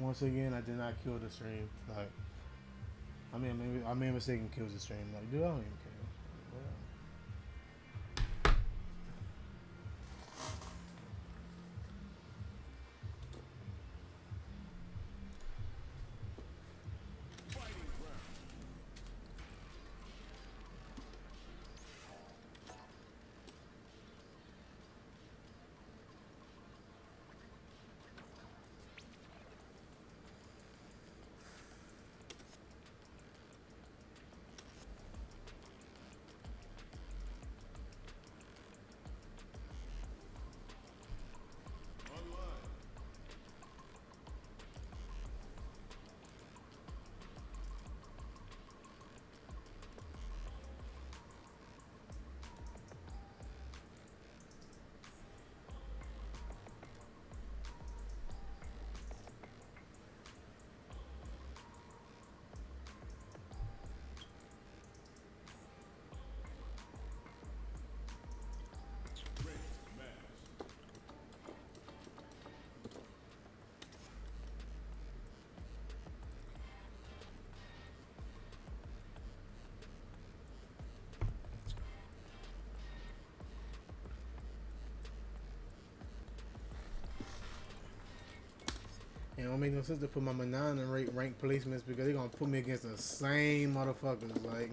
Once again, I did not kill the stream. Like, I mean, maybe I made a mistake and killed the stream. Like, dude, I don't even care. It don't make no sense to put my Manon in rank placements because they're gonna put me against the same motherfuckers. Like,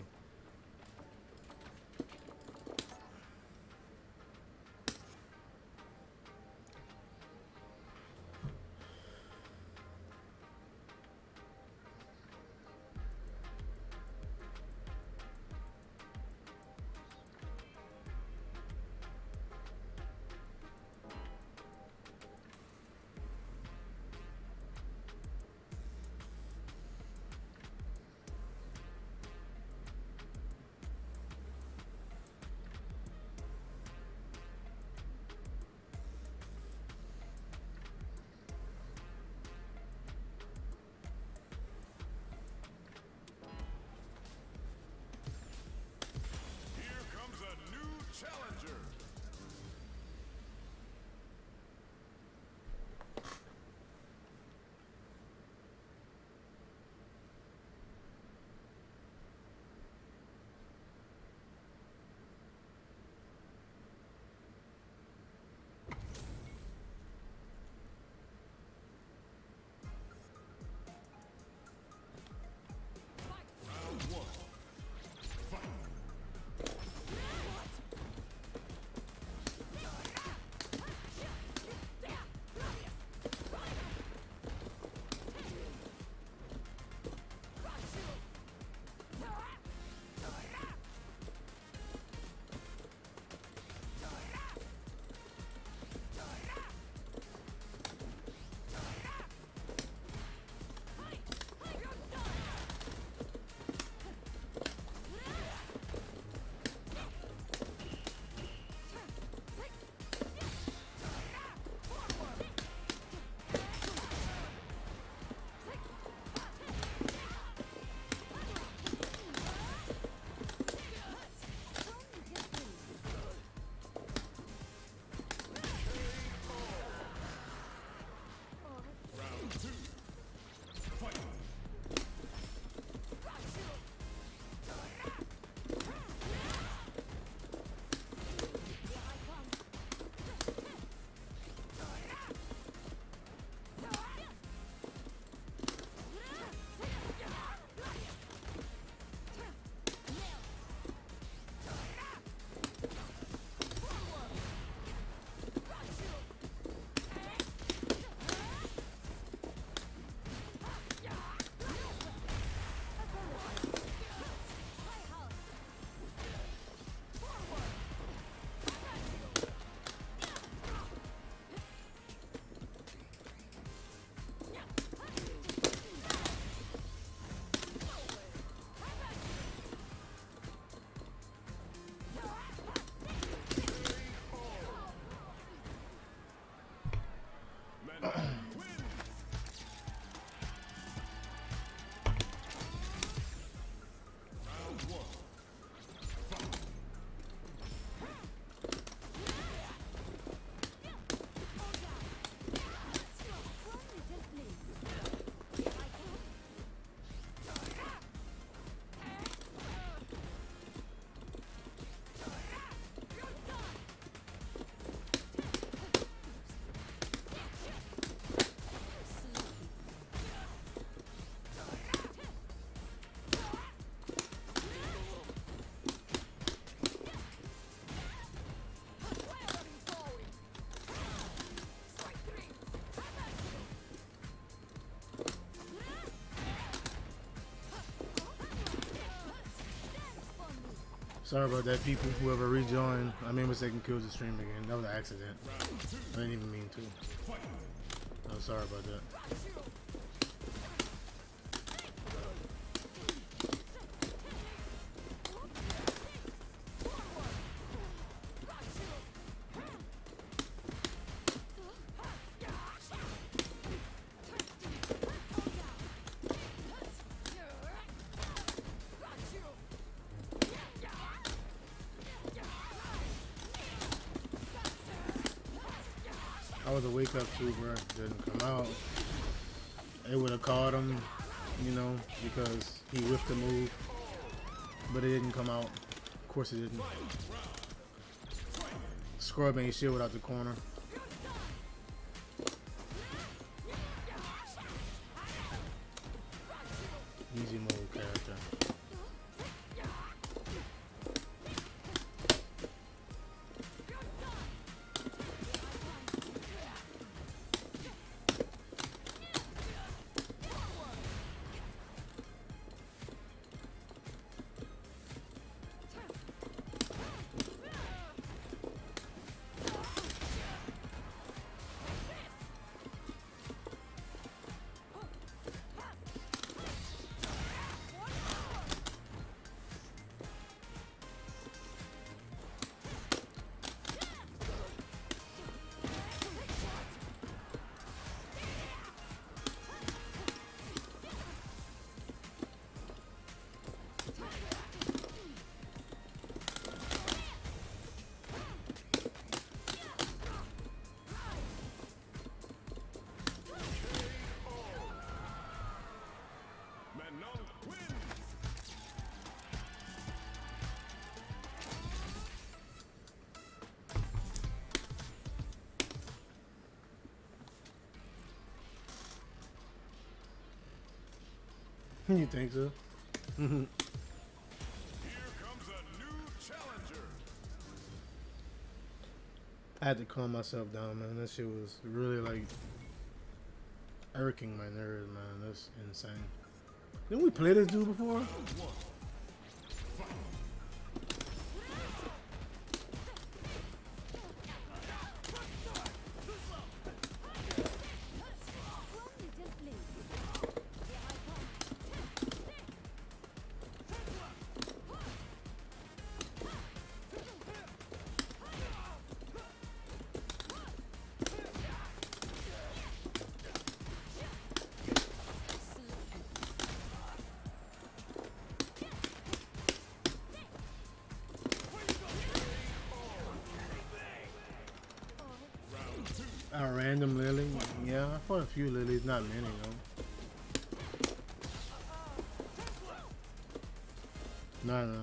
Sorry about that, people. Whoever rejoined, I made a mistake and killed the stream again. That was an accident. I didn't even mean to. I'm sorry about that. The wake up too, bro, didn't come out. It would have caught him, you know, because he whiffed the move, but it didn't come out. Of course it didn't. Scrub ain't shit without the corner. Easy mode character. You think so? Here comes a new challenger. I had to calm myself down, man. That shit was really like irking my nerves, man. That's insane. Didn't we play this dude before? A random lily? Yeah, I fought a few lilies, not many though. No.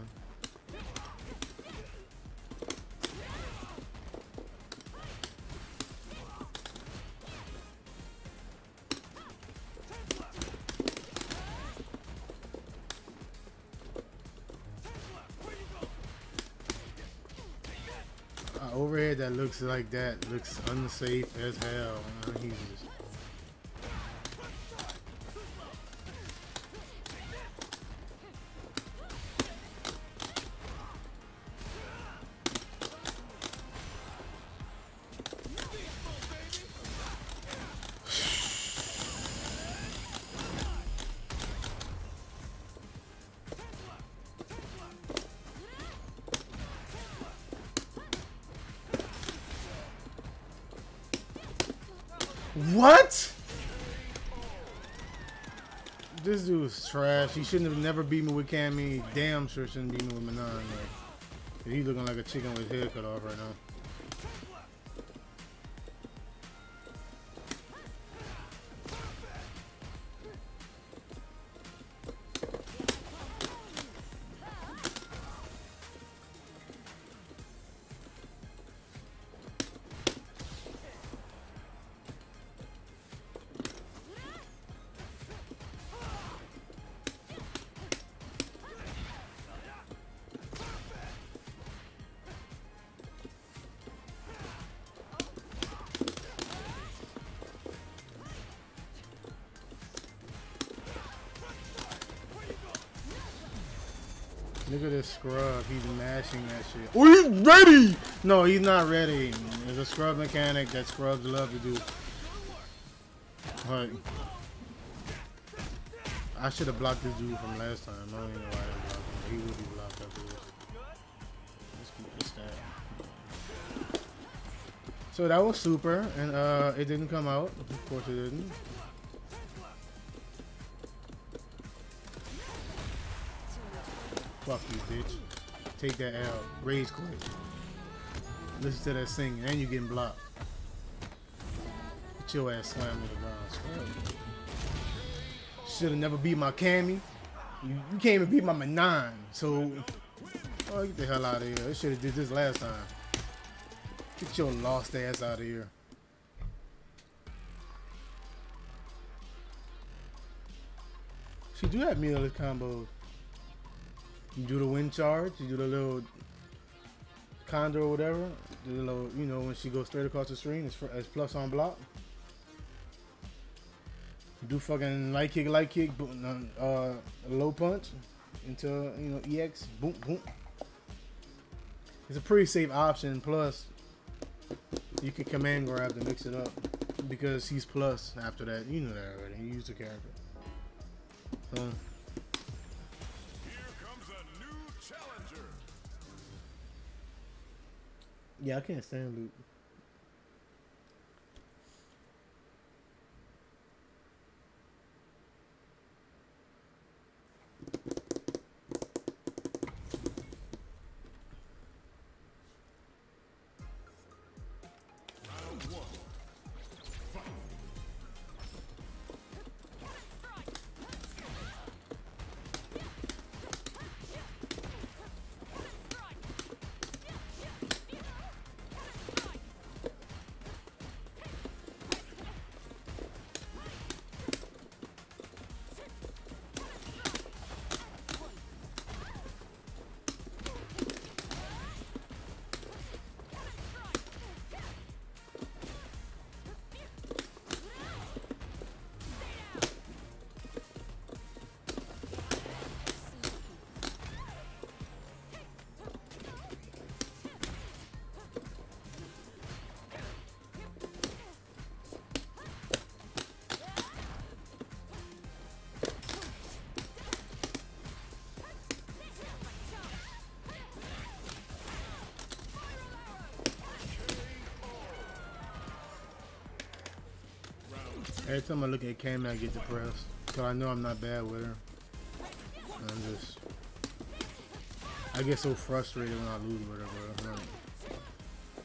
Overhead that looks like that looks unsafe as hell. He's just what? This dude's trash. He shouldn't have never beat me with Cammy. Damn sure shouldn't beat me with Manon. Like, he's looking like a chicken with his head cut off right now. Look at this scrub. He's mashing that shit. Oh, he's ready! No, he's not ready. There's a scrub mechanic that scrubs love to do. Like, I should have blocked this dude from last time. I don't even know why I blocked him. He would be blocked after this. Let's keep this down. So that was super, and it didn't come out. Of course it didn't. Fuck you, bitch. Take that L. Rage quit. Listen to that singing, and you getting blocked. Get your ass slammed to the ground. Shoulda never beat my Cammy. You can't even beat my Manon. So, oh, get the hell out of here. I shoulda did this last time. Get your lost ass out of here. She do have meaningless combos. You do the wind charge, you do the little condor or whatever, do the little, you know, when she goes straight across the screen, it's plus on block. You do fucking light kick, boom, low punch into, you know, EX, boom, boom. It's a pretty safe option, plus you can command grab to mix it up because he's plus after that. You know that already, he used the character. So, yeah, I can't stand Luke. Every time I look at Cammy, I get depressed. So I know I'm not bad with her. I get so frustrated when I lose with her, bro.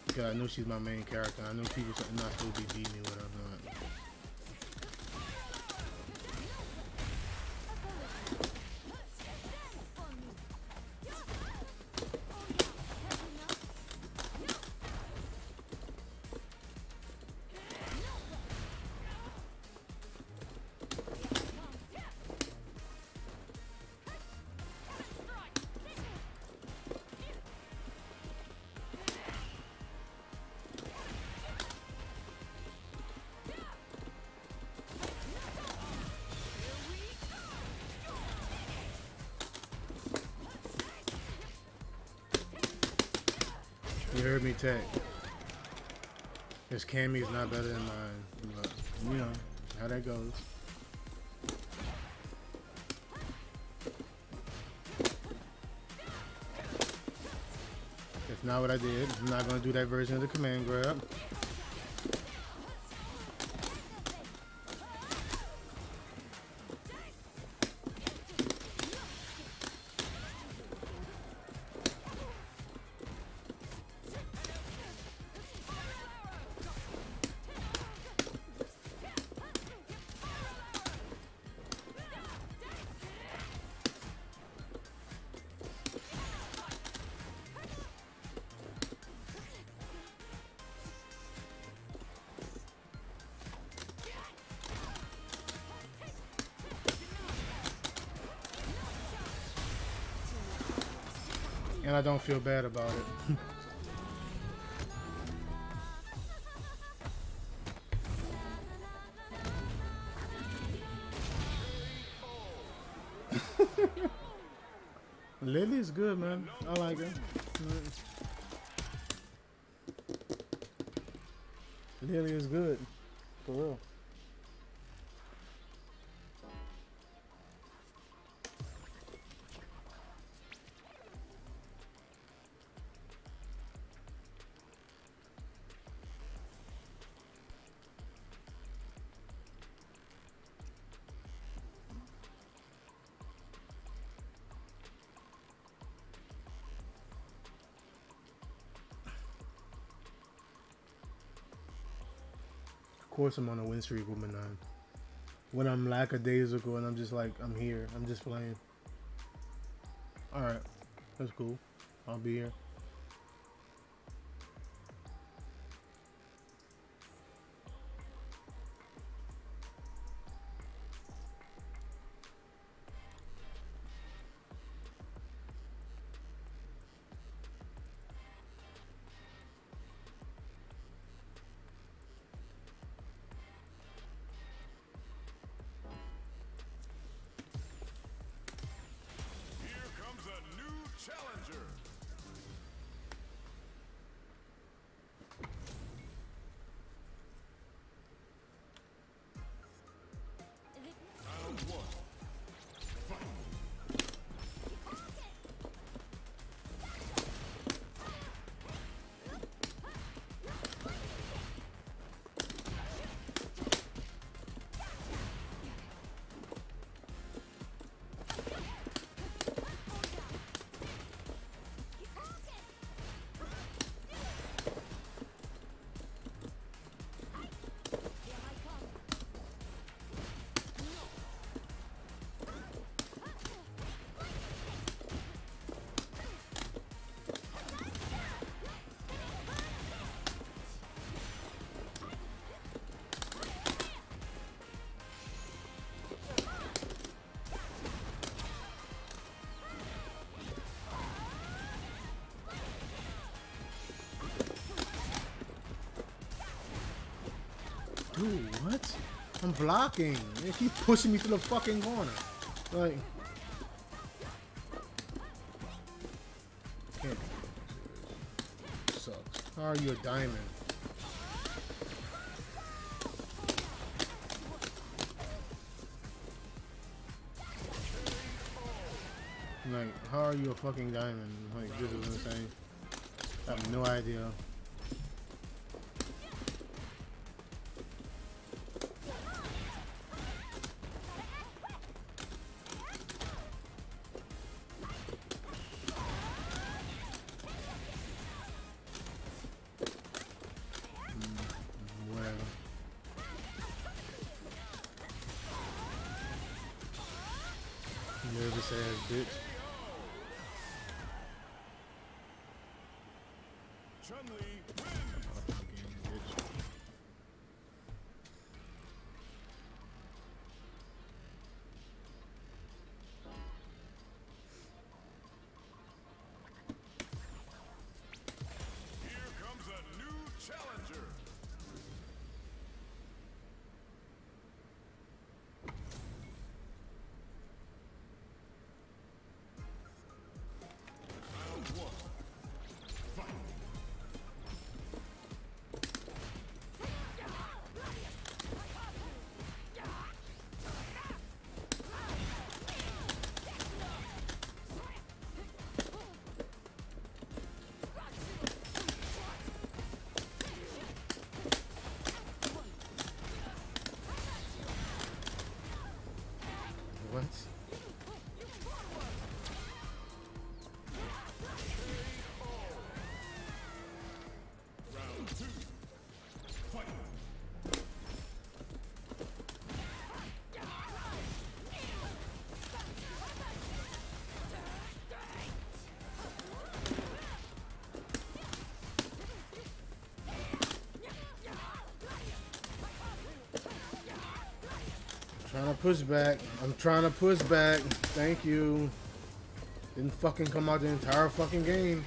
Because I know she's my main character. I know people are not supposed to be beating me with her. You heard me, Tech. This Cammy is not better than mine, but you know how that goes. That's not what I did. I'm not gonna do that version of the command grab. And I don't feel bad about it. Lily's good, man. I like her. Lily is good. For real. Of course I'm on a win streak with Manon. When I'm lackadaisical and I'm just like, I'm here, I'm just playing. Alright, that's cool. I'll be here. Dude, what? I'm blocking. They keep pushing me to the fucking corner. Like, can't be. Sucks. How are you a diamond? Like, how are you a fucking diamond? Like, this is insane. I have no idea. Trying to push back. I'm trying to push back. Thank you. Didn't fucking come out the entire fucking game.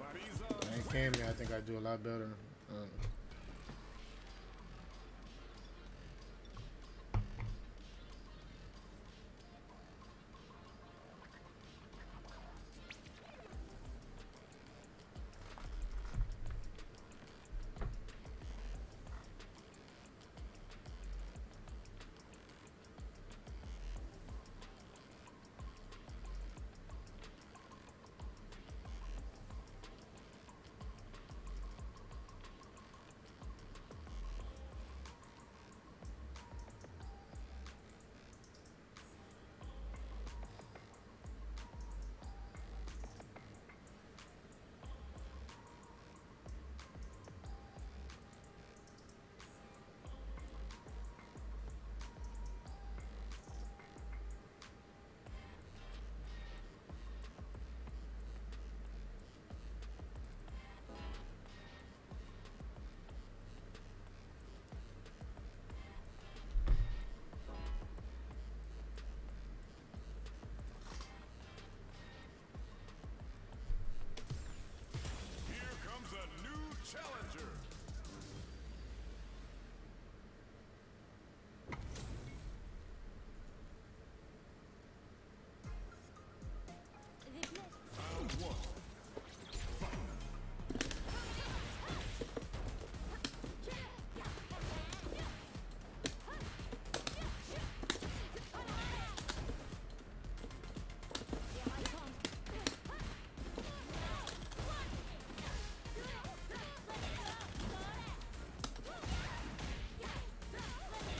I came here. I think I do a lot better.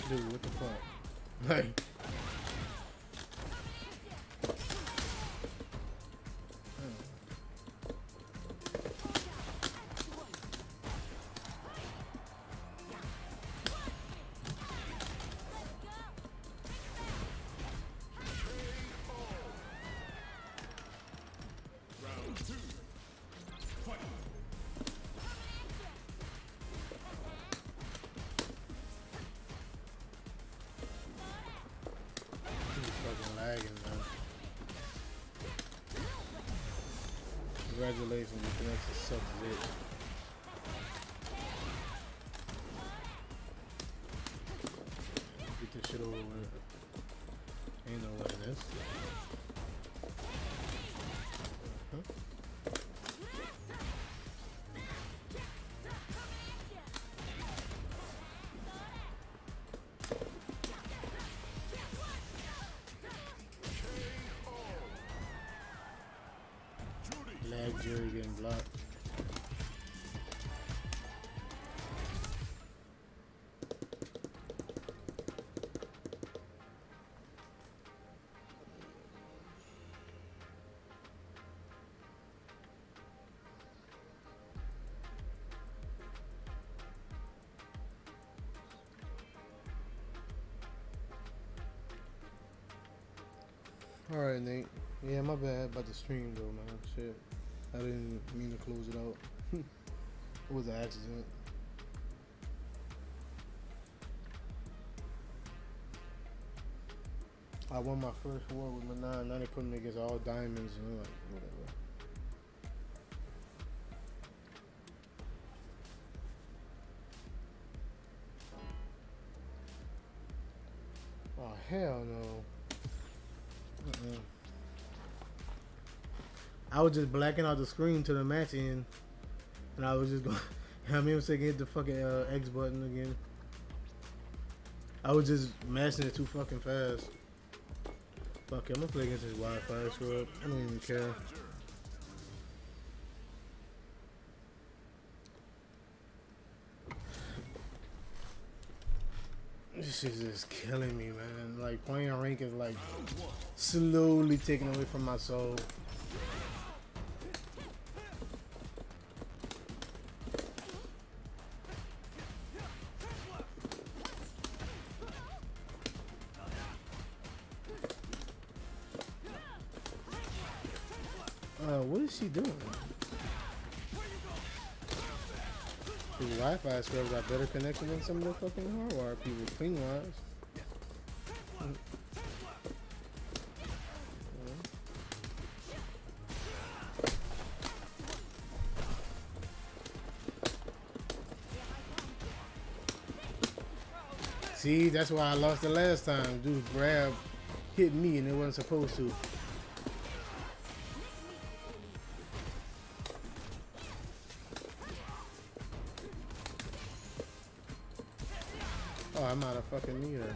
dude, what the fuck? Like, congratulations, the connection sucks dick. Get this shit over with. Ain't no way this. Jerry getting blocked. All right, Nate. Yeah, my bad about the stream though, man. Shit. I didn't mean to close it out. It was an accident. I won my first war with Minaj. Now they put me against all diamonds and I'm like, whatever. Oh, hell no. I was just blacking out the screen to the match end, and I was just going, I mean, I hit the fucking X button again. I was just matching it too fucking fast. Fuck it, I'm gonna play against this Wi-Fi screw up. I don't even care. This is just killing me, man. Like, playing rank is like slowly taking away from my soul. What is she doing? The Wi-Fi scrubs got better connection than some of the fucking hardwire people. Clean wires. See, that's why I lost the last time. Dude, grab hit me and it wasn't supposed to. Oh, I'm out of fucking need her.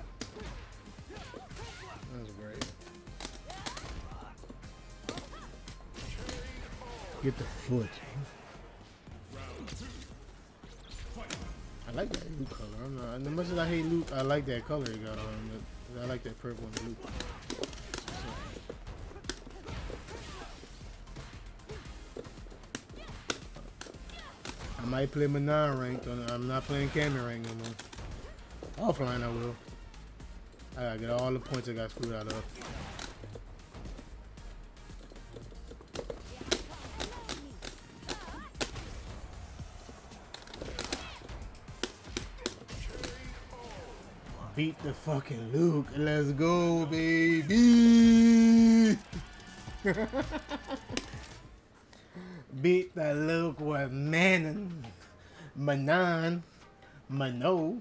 That was great. Get the foot. I like that loot color. I'm not, as much as I hate loot, I like that color you got on. I like that purple and blue. I might play Minaj ranked on. I'm not playing Cammy ranked no more. Offline I will. I gotta get all the points I got screwed out of. Beat the fucking Luke. Let's go, baby. Beat the Luke with Manon. Manon. Mano.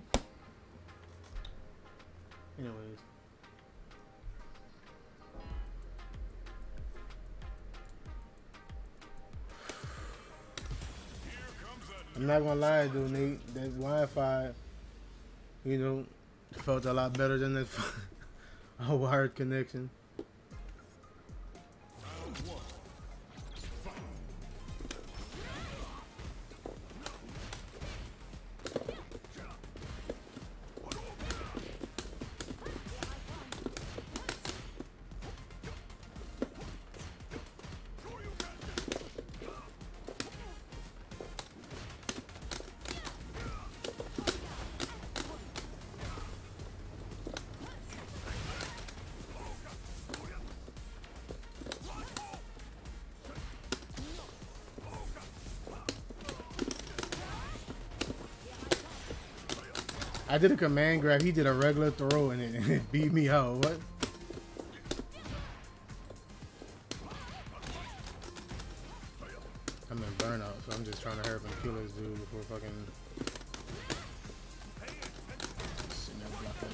Anyways. I'm not gonna lie, dude, Nate. That Wi-Fi, you know, felt a lot better than that a wired connection. I did a command grab. He did a regular throw and it beat me out. What? I'm in burnout, so I'm just trying to hurry up and kill this dude before fucking... sitting there blocking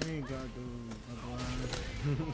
him. You ain't got dude.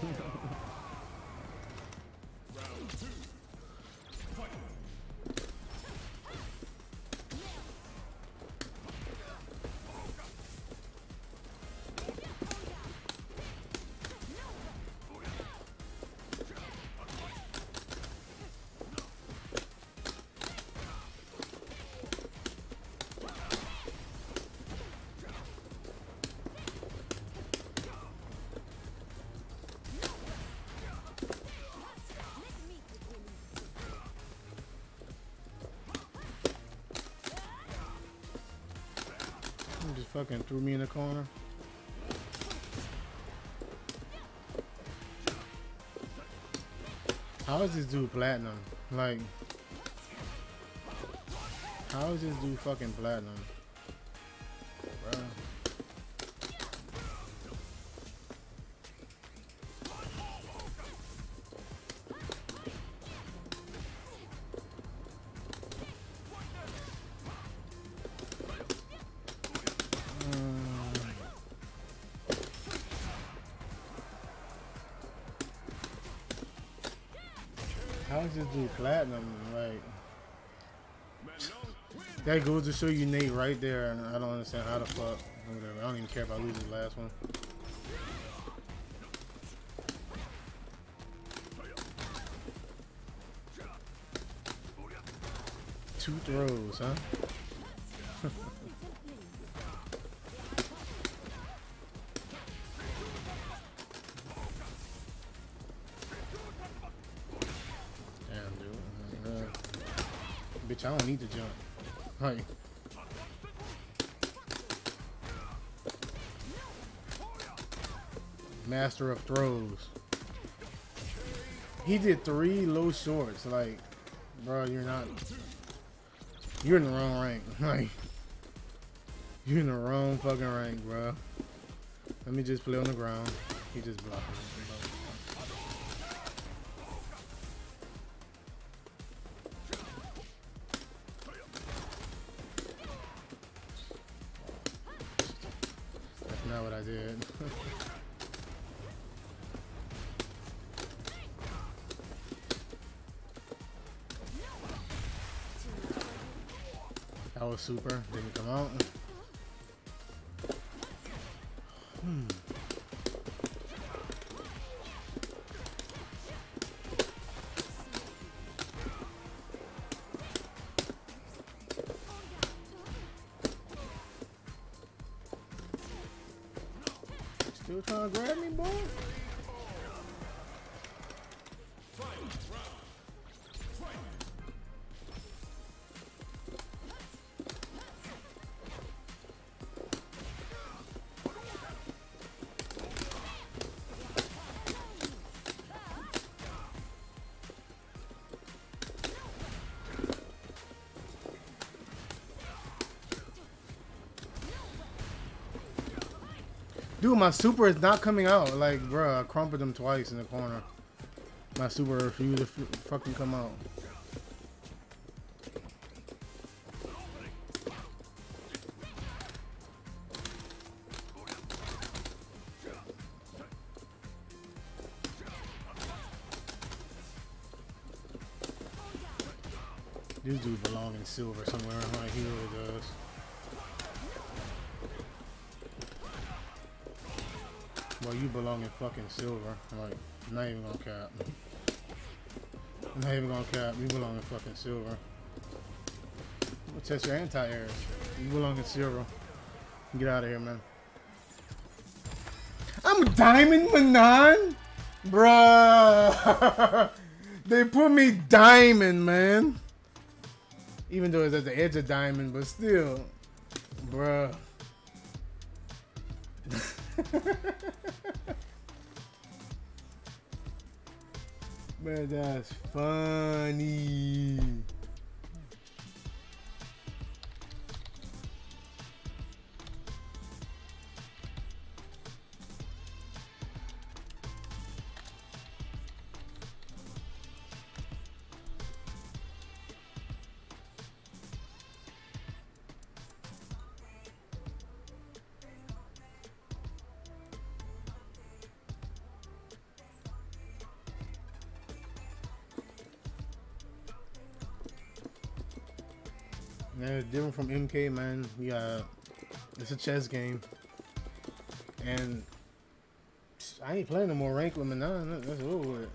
Fucking threw me in the corner. How is this dude platinum? Like, how is this dude fucking platinum? Just do platinum, like that goes to show you Nate right there, and I don't understand how the fuck. Whatever, I don't even care if I lose the last one. Two throws, huh? I don't need to jump. Like, master of throws. He did 3 low shorts. Like, bro, you're not. You're in the wrong rank. Like, you're in the wrong fucking rank, bro. Let me just play on the ground. He just blocked me. That was super. Didn't come out. Still trying to grab me, boy? Dude, my super is not coming out. Like, bruh, I crumpled him twice in the corner. My super refused to fucking come out. This dude belongs in silver somewhere. Like, he really does. Well, you belong in fucking silver. Like, I'm not even gonna cap. I'm not even gonna cap. You belong in fucking silver. We'll test your anti-air. You belong in silver. Get out of here, man. I'm Diamond Manon? Bruh. They put me Diamond, man. Even though it's at the edge of Diamond, but still. Bruh. Man, that's funny. Yeah, different from MK, man. Yeah, it's a chess game, and I ain't playing no more rank with Manon. That's a little weird.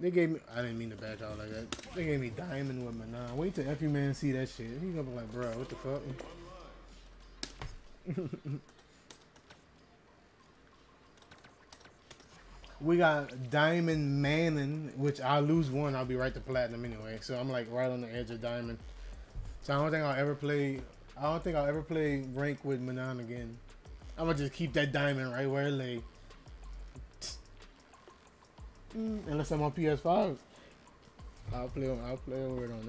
They gave me. I didn't mean to bash out like that. They gave me diamond with Manon. Wait till every man see that shit. He's gonna be like, bro, what the fuck? We got Diamond Manning, which I lose one, I'll be right to platinum anyway. So I'm like right on the edge of diamond. So I don't think I'll ever play rank with Manon again. I'm gonna just keep that diamond right where it lay. Unless I'm on PS5, I'll play over it on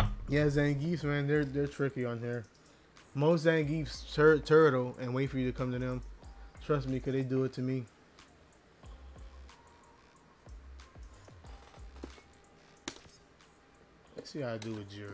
there. Yeah, Zangiefs, man, they're tricky on here. Most Zangiefs turtle and wait for you to come to them. Trust me, because they do it to me. Let's see how I do with Jury.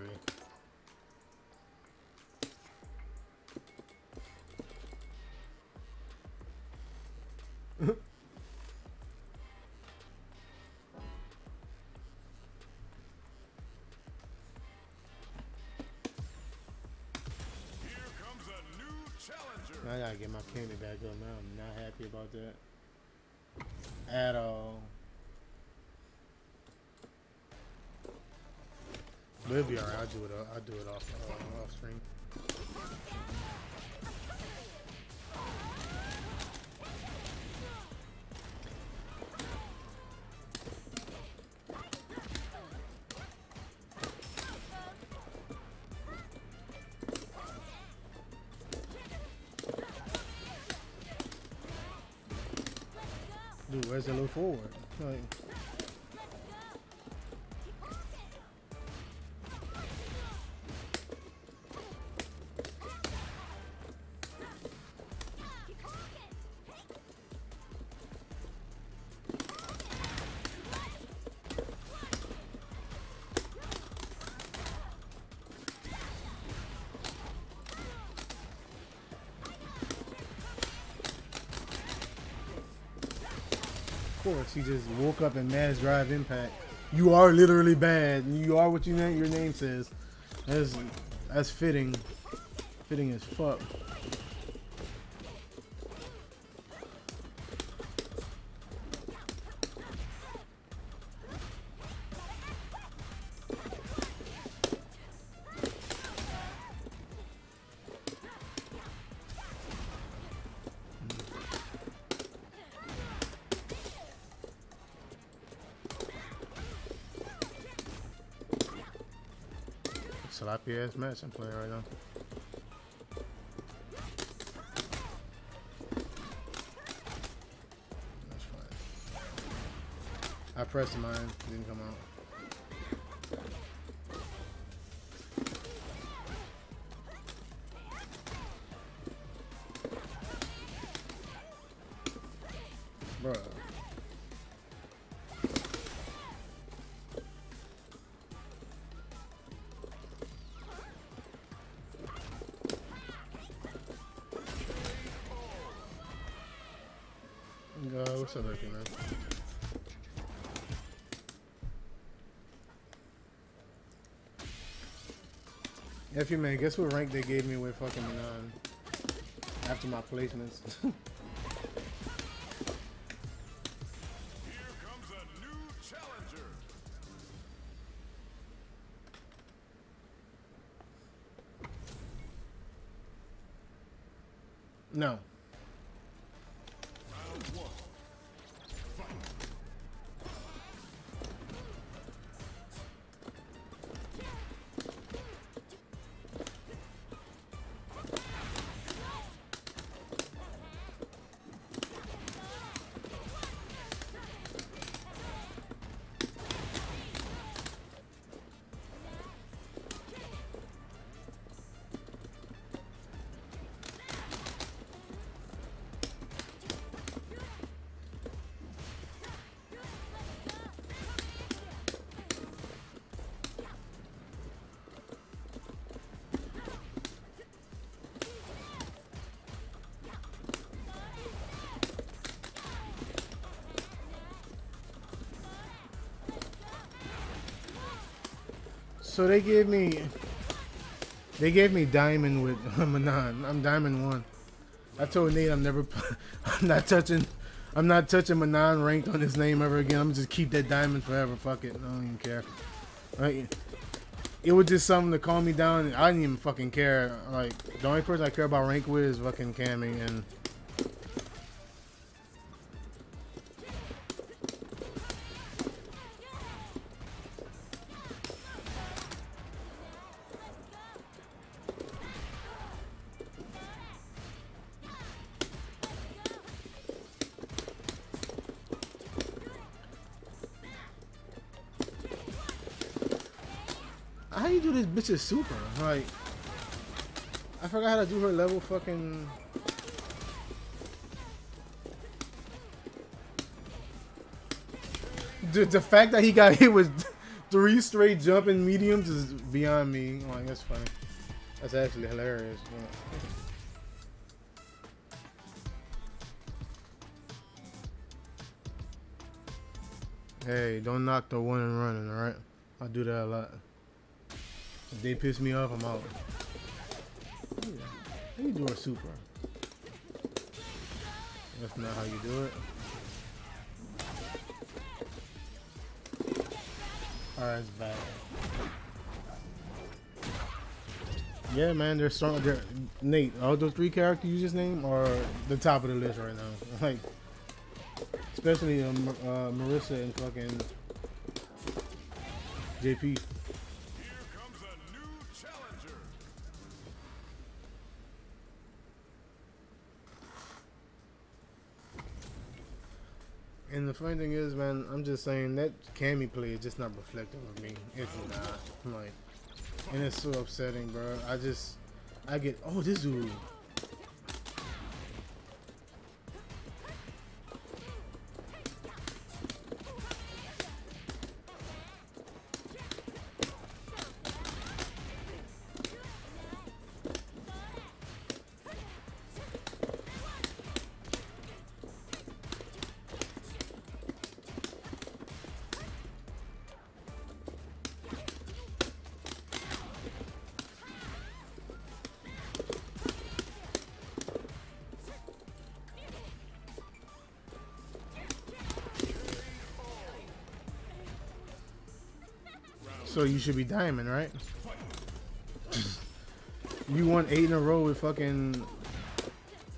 I gotta get my candy back up now. I'm not happy about that at all. But it'll be alright. I'll do it off stream. Where's the look forward? Like, she just woke up in Mass Drive Impact. You are literally bad. You are what you name, your name says. That's fitting. Fitting as fuck. Sloppy ass match I'm playing right now. That's fine. I pressed mine, didn't come out. Bruh. What's up, Ricky, man? If you man, guess what rank they gave me with fucking Manon after my placements. Here comes a new challenger. No. So they gave me diamond with Manon. I'm diamond 1. I told Nate I'm not touching Manon ranked on his name ever again. I'm just keep that diamond forever. Fuck it. I don't even care. Like, it was just something to calm me down. I didn't even fucking care. Like, the only person I care about rank with is fucking Cammy and. This is super. Like, I forgot how to do her level fucking. The fact that he got hit with 3 straight jumping mediums is beyond me. Like, that's funny. That's actually hilarious. Hey, don't knock the one and running, alright? I do that a lot. If they piss me off, I'm out. Yeah. How you doing super? That's not how you do it. Alright, it's bad. Yeah, man, they're strong. Nate, all those 3 characters you just named are the top of the list right now. Like, especially Marissa and fucking JP. And the funny thing is, man, I'm just saying that Cammy play is just not reflective of me. It's not. I'm like, and it's so upsetting, bro. I get, oh, this dude. So you should be diamond, right? You won 8 in a row with fucking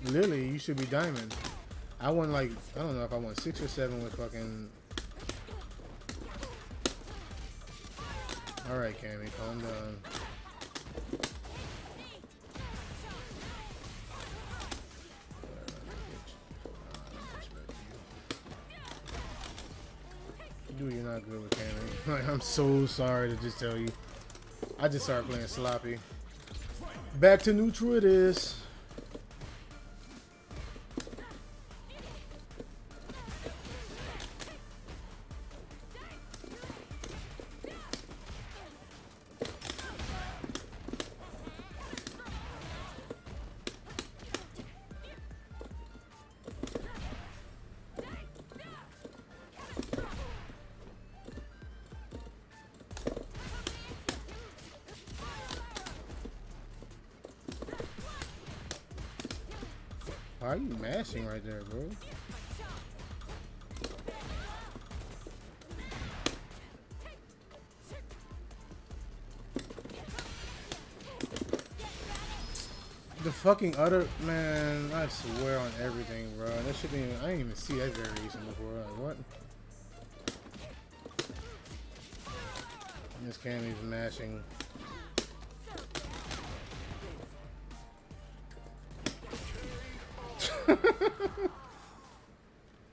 Lily. You should be diamond. I won like, I don't know if I won 6 or 7 with fucking. All right, Cammy, calm down. Dude, you're not good with Cammy. Like, I'm so sorry to just tell you. I just started playing sloppy. Back to neutral it is. Why are you mashing right there, bro? The fucking other man, I swear on everything, bro. That shit didn't even, I didn't even see that variation before. Like, what? This Cammy's mashing.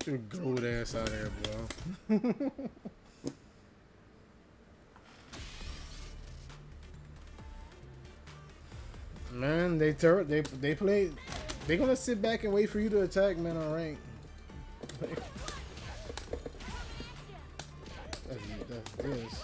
Your gold ass out here, bro. Man, they play. They gonna sit back and wait for you to attack, man. On rank. That's this.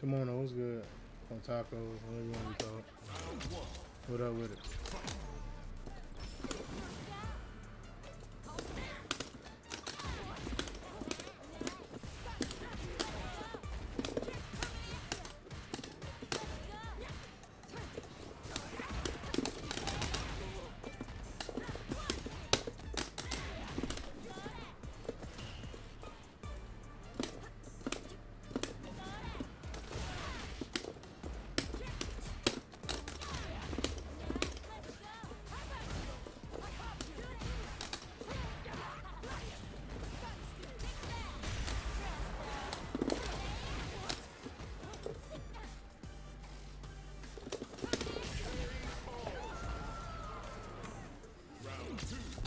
Come on, what's good? On tacos, whatever you want to call it. What up with it.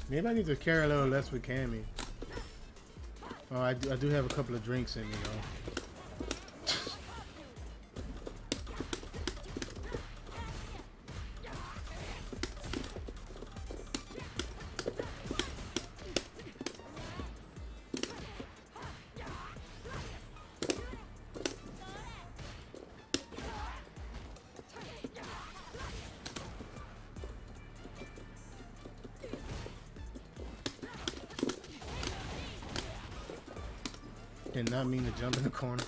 Maybe I need to carry a little less with Cammy. Oh, I do have a couple of drinks in me, though. Did not mean to jump in the corner.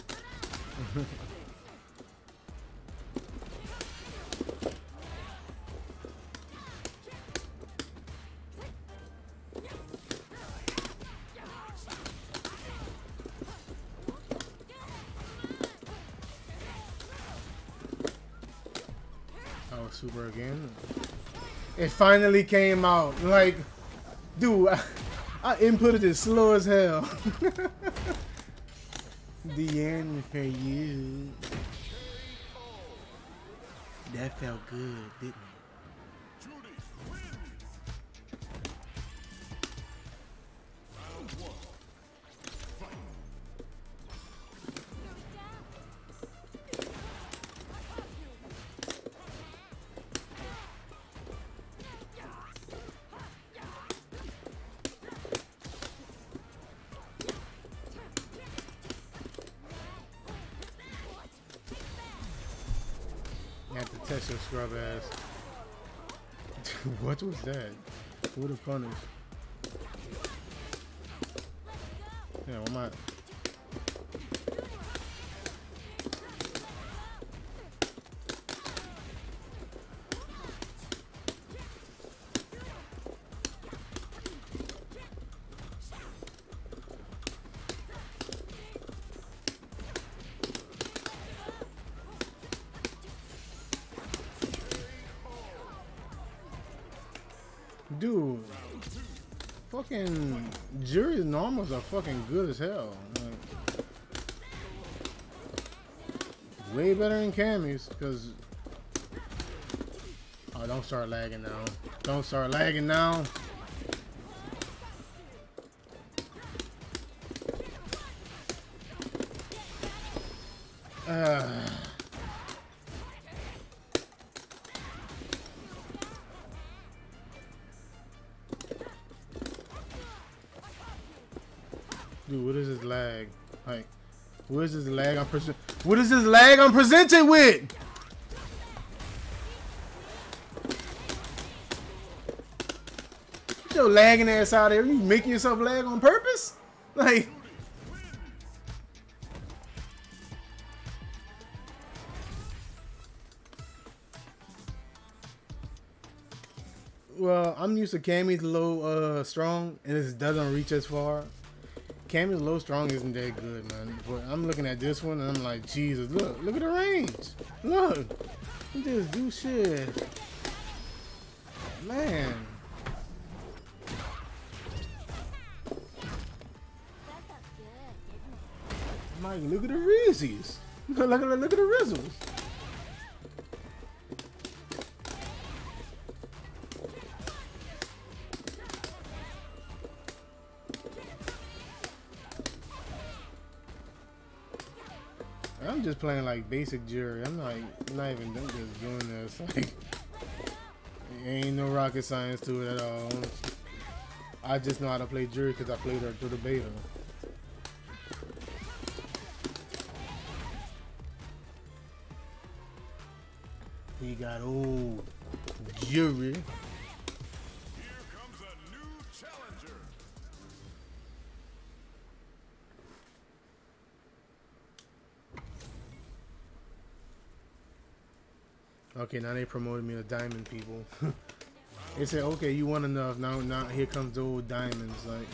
Oh, super again. It finally came out. Like, dude, I inputted it slow as hell. The end for you. That felt good, didn't it? Test your scrub ass. What was that? Would have punished. Yeah, why not? Dude, fucking jury normals are fucking good as hell. Like, way better than Cammy's, cause oh, don't start lagging now. Don't start lagging now. Dude, what is this lag? Like, what is this lag I'm presented? What is this lag I'm presented with? Get your lagging ass out there. You making yourself lag on purpose? Like, well, I'm used to Cammy's low strong, and it doesn't reach as far. Cammy's low strong isn't that good, man. But I'm looking at this one and I'm like, Jesus, look at the range. Look, you just do shit, man. Mike, look at the Rizzies. Look at the Rizzles. I'm just playing like basic jury. I'm not even just doing this. Like, ain't no rocket science to it at all. I just know how to play jury because I played her through the beta. He got old Yuri. Here comes a new challenger. Okay, now they promoted me to diamond people. They said, okay, you won enough. Now here comes the old diamonds, like.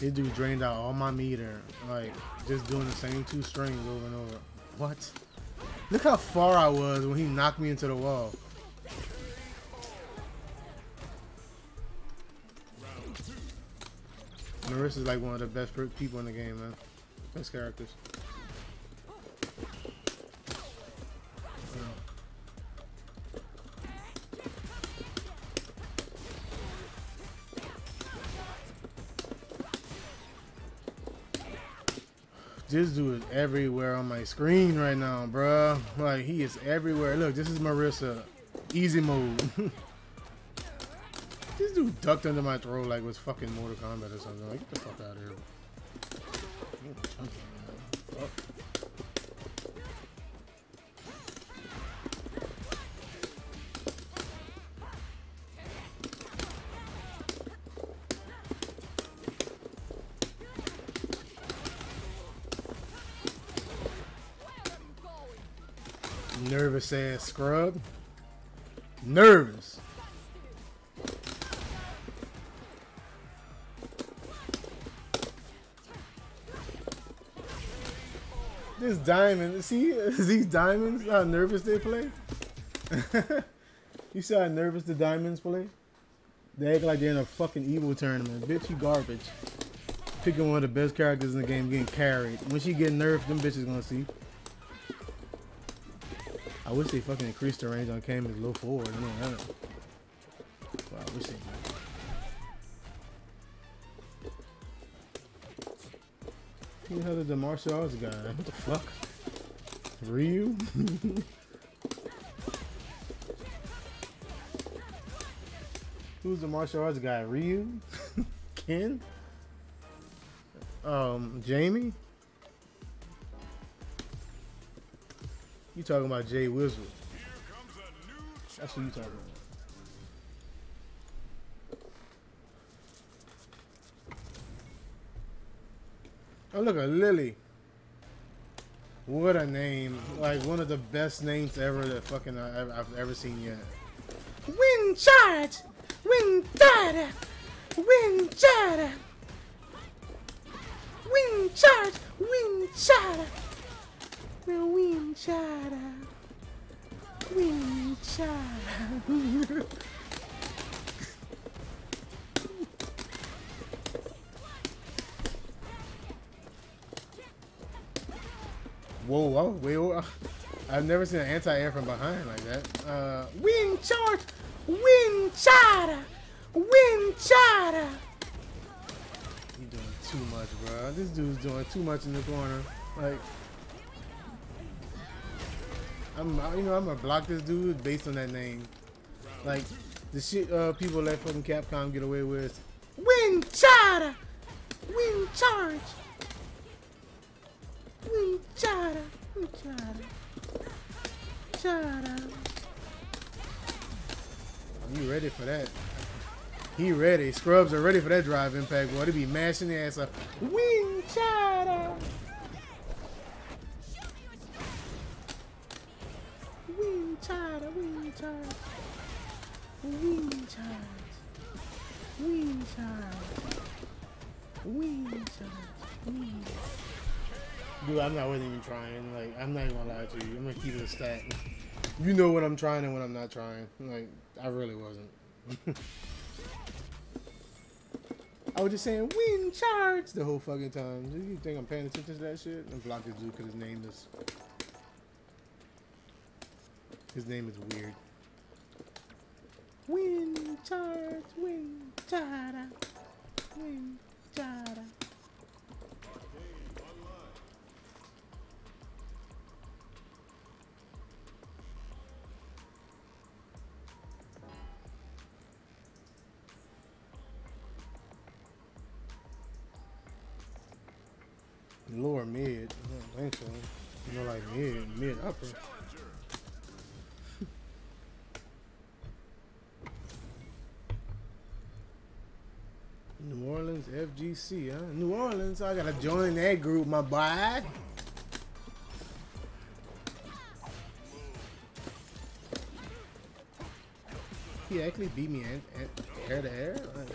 This dude drained out all my meter, like just doing the same two strings over and over. What? Look how far I was when he knocked me into the wall. Marissa's like one of the best people in the game, man. Best characters. This dude is everywhere on my screen right now, bruh. Like, he is everywhere. Look, this is Marissa. Easy mode. This dude ducked under my throat like it was fucking Mortal Kombat or something. Like, get the fuck out of here. Oh. Nervous ass scrub. Nervous. This diamond. See these diamonds? How nervous they play? You see how nervous the diamonds play? They act like they're in a fucking evil tournament. Bitch, you garbage. Picking one of the best characters in the game, getting carried. When she get nerfed, them bitches gonna see. I wish they fucking increased the range on Camus low forward. I don't. Wow, I wish they did. Who the hell is the martial arts guy? What the fuck? Ryu? Who's the martial arts guy? Ryu? Ken? Jamie? You talking about Jay Wizard. That's what you talking about. Oh, look at Lily. What a name. Like, one of the best names ever that fucking I've ever seen yet. Win charge! Win charge! Win charge! Win charge! Win charge! Now win chara. Whoa, whoa, I've never seen an anti-air from behind like that. Win chart, win chara, win chara. You're doing too much, bro. This dude's doing too much in the corner, like. I'm gonna block this dude based on that name. Like, the shit people let fucking Capcom get away with. Wind charge! Wind charge! Wind charge! Wind charge! Charge! You ready for that? He ready. Scrubs are ready for that drive impact, boy. They be mashing the ass up. Wind charge! Wind charge, wind charge, wind charge, wind charge, wind. Dude, I wasn't even trying. Like, I'm not even gonna lie to you. I'm gonna keep it a stat. You know when I'm trying and when I'm not trying. Like, I really wasn't. I was just saying wind charge the whole fucking time. Do you think I'm paying attention to that shit? I'm blocked this dude because his name is. His name is weird. Wind chara. Lower mid, I don't think so. You know, like mid upper. New Orleans FGC, huh? New Orleans, I gotta join that group, my boy. He actually beat me at air to air. Like,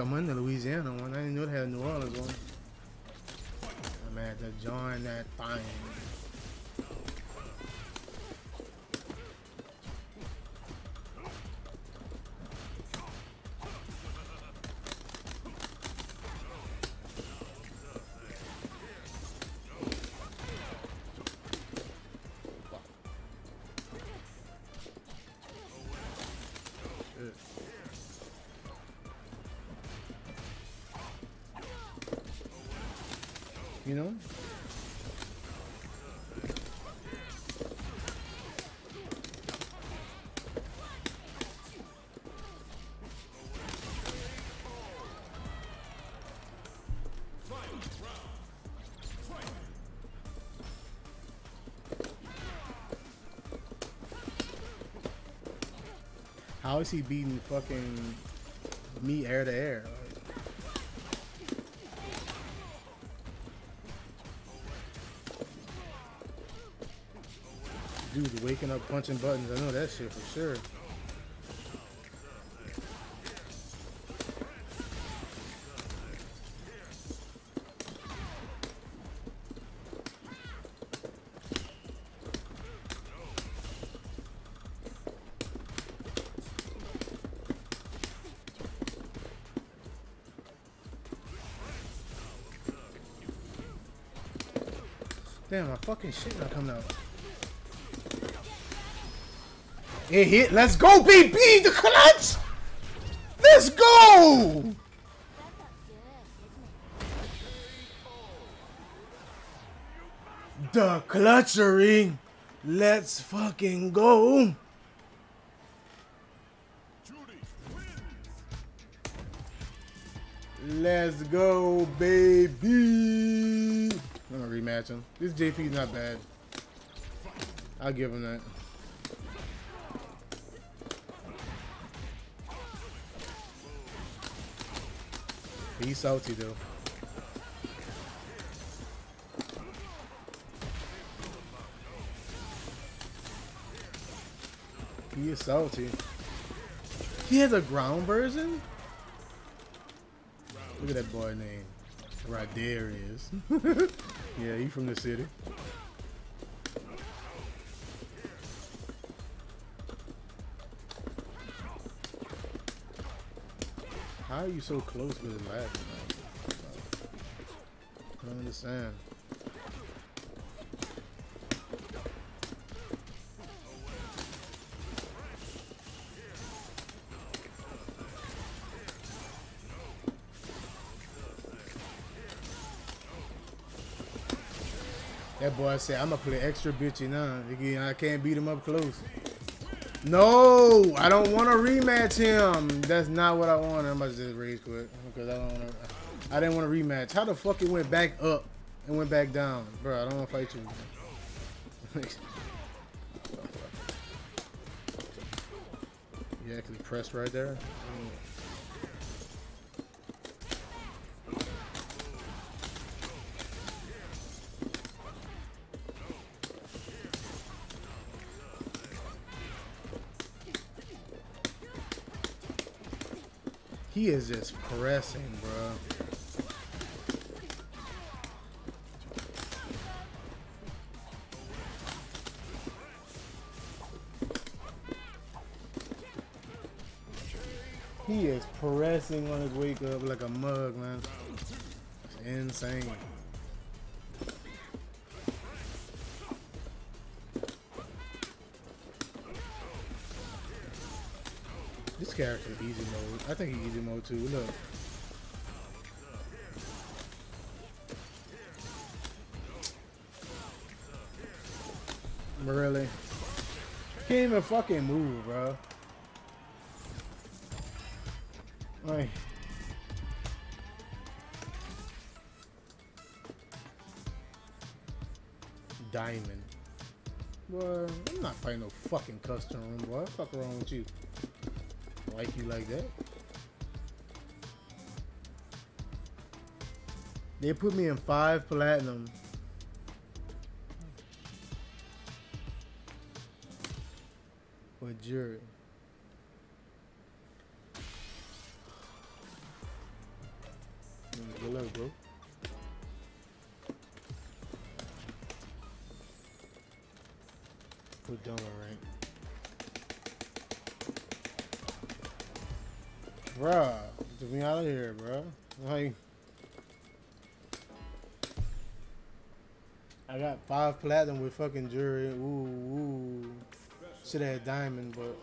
I'm on the Louisiana one. I didn't know they had New Orleans one. I'm gonna have to join that thing. You know? How is he beating fucking me air to air? Dude, waking up punching buttons. I know that shit for sure. Damn, my fucking shit not coming out. It hit. Let's go, baby! The clutch! Let's go! The clutchery. Let's fucking go! Let's go, baby! I'm gonna rematch him. This JP's not bad. I'll give him that. He's salty though. He is salty. He has a ground version? Look at that boy name. Right there he is. Yeah, he from the city. How are you so close with his last? I don't understand. That boy said, I'ma play extra bitchy now. Nah, I can't beat him up close. No, I don't want to rematch him. That's not what I want. I'm about to just rage quit because I don't want to. I didn't want to rematch. How the fuck it went back up and went back down, bro? I don't want to fight you. You actually pressed right there. He is just pressing, bro. He is pressing on his wake up like a mug, man. It's insane. This character is easy mode. I think he's easy mode too. Look. Really? Can't even fucking move, bro. Right. Diamond. Boy, I'm not fighting no fucking custom room, boy. What the fuck wrong with you? Like you like that? They put me in 5 platinum. For jury. Good luck, bro. We're done, right? Bruh, get me out of here, bruh. Like, I got 5 platinum with fucking jury. Ooh, ooh. Should have had diamond, but.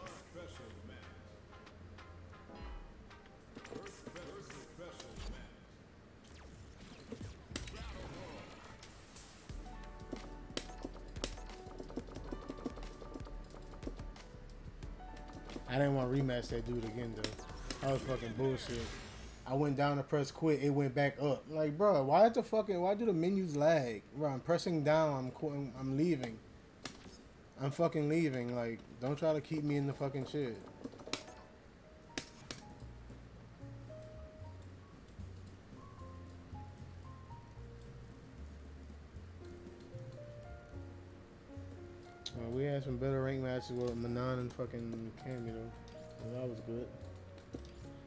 I didn't want to rematch that dude again, though. That was fucking bullshit. I went down to press quit. It went back up. Like, bro, why do the menus lag? Bro, I'm pressing down. I'm quitting. I'm leaving. I'm fucking leaving. Like, don't try to keep me in the fucking shit. We had some better rank matches with Manon and fucking Cammy though. That was good.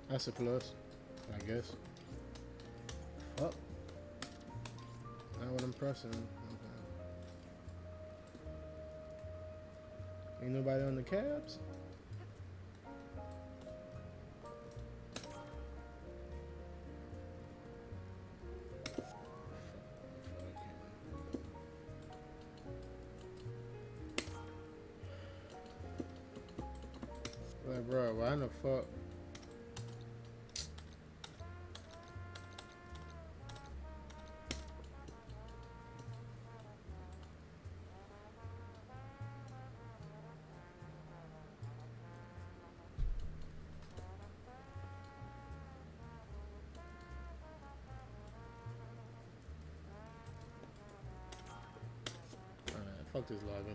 That's a plus, I guess. Oh. Not what I'm pressing. Okay. Ain't nobody on the cabs? Like, bro, why in the fuck? All right, fuck this lobby.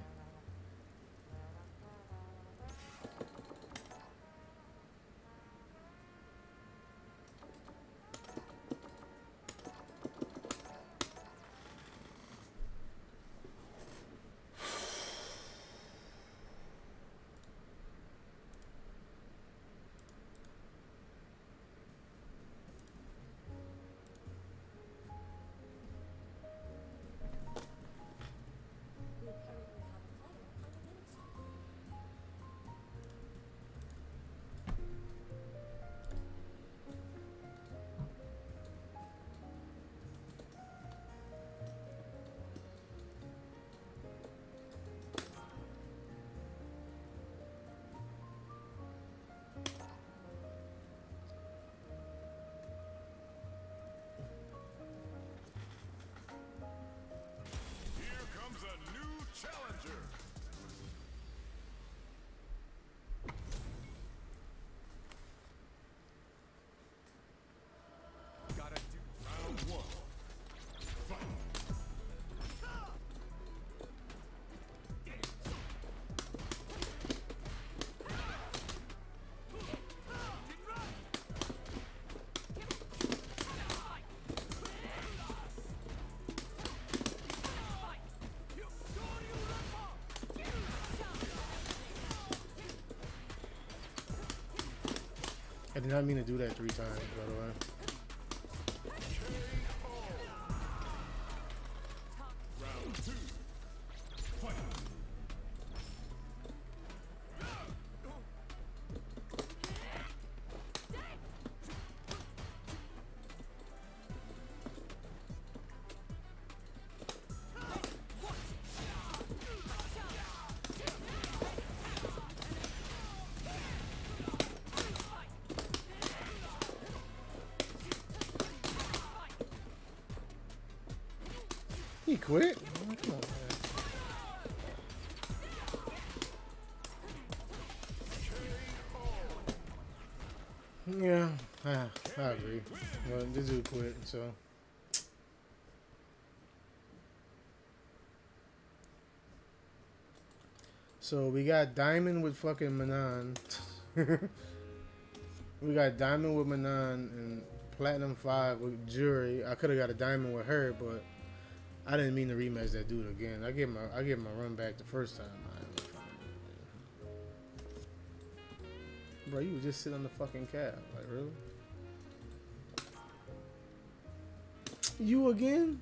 I did not mean to do that 3 times, by the way. He quit? Oh, come on, man. Yeah, I agree. Well, this dude quit, so. So we got Diamond with fucking Manon. We got Diamond with Manon and Platinum 5 with Jury. I could have got a Diamond with her, but I didn't mean to rematch that dude again. I gave my run back the first time. Bro, you would just sit on the fucking cab. Like, really? You again?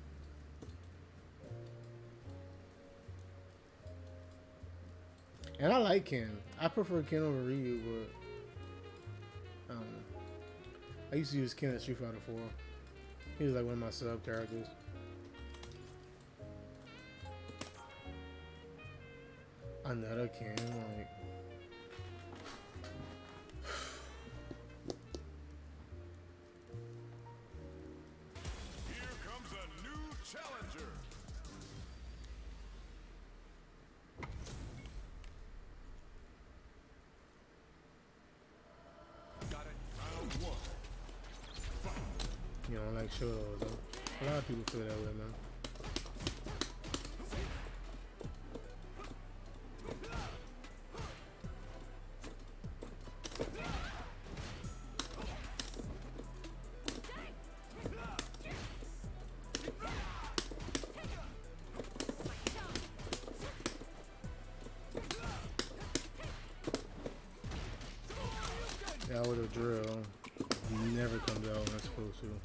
And I like Ken. I prefer Ken over Ryu, but I don't know. I used to use Ken at Street Fighter 4. He was like one of my sub characters. Another can, like. Here comes a new challenger. Got it. Round 1. You don't like shows, though. A lot of people feel that way, man. That with a drill never comes out when it's supposed to.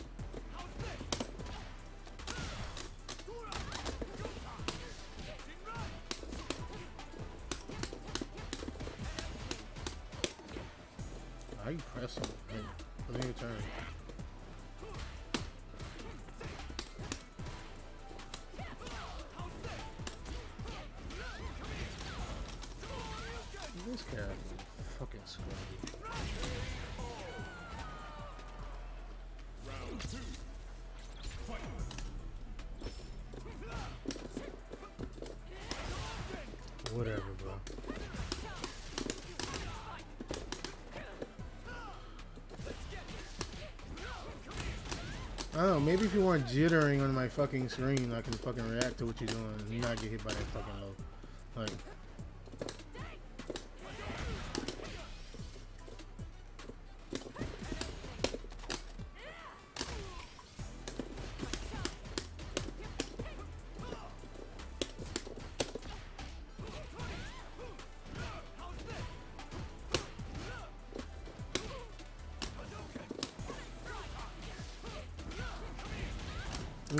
How you pressing? I need a turn. This guy is fucking scrubby. Round 2. Fight. Whatever, bro. I don't know, maybe if you want jittering on my fucking screen, I can fucking react to what you're doing and not get hit by that fucking low. Like,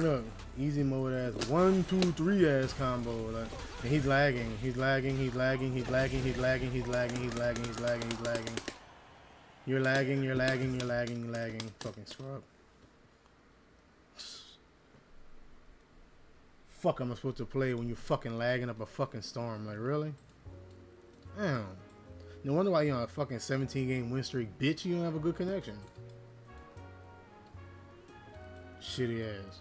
look, easy mode ass 1, 2, 3 ass combo. Like, and he's lagging. He's lagging. You're lagging. Fucking scrub. Fuck, am I supposed to play when you're fucking lagging up a fucking storm? Like, really? Damn. No wonder why you're on a fucking 17-game win streak, bitch. You don't have a good connection. Shitty ass.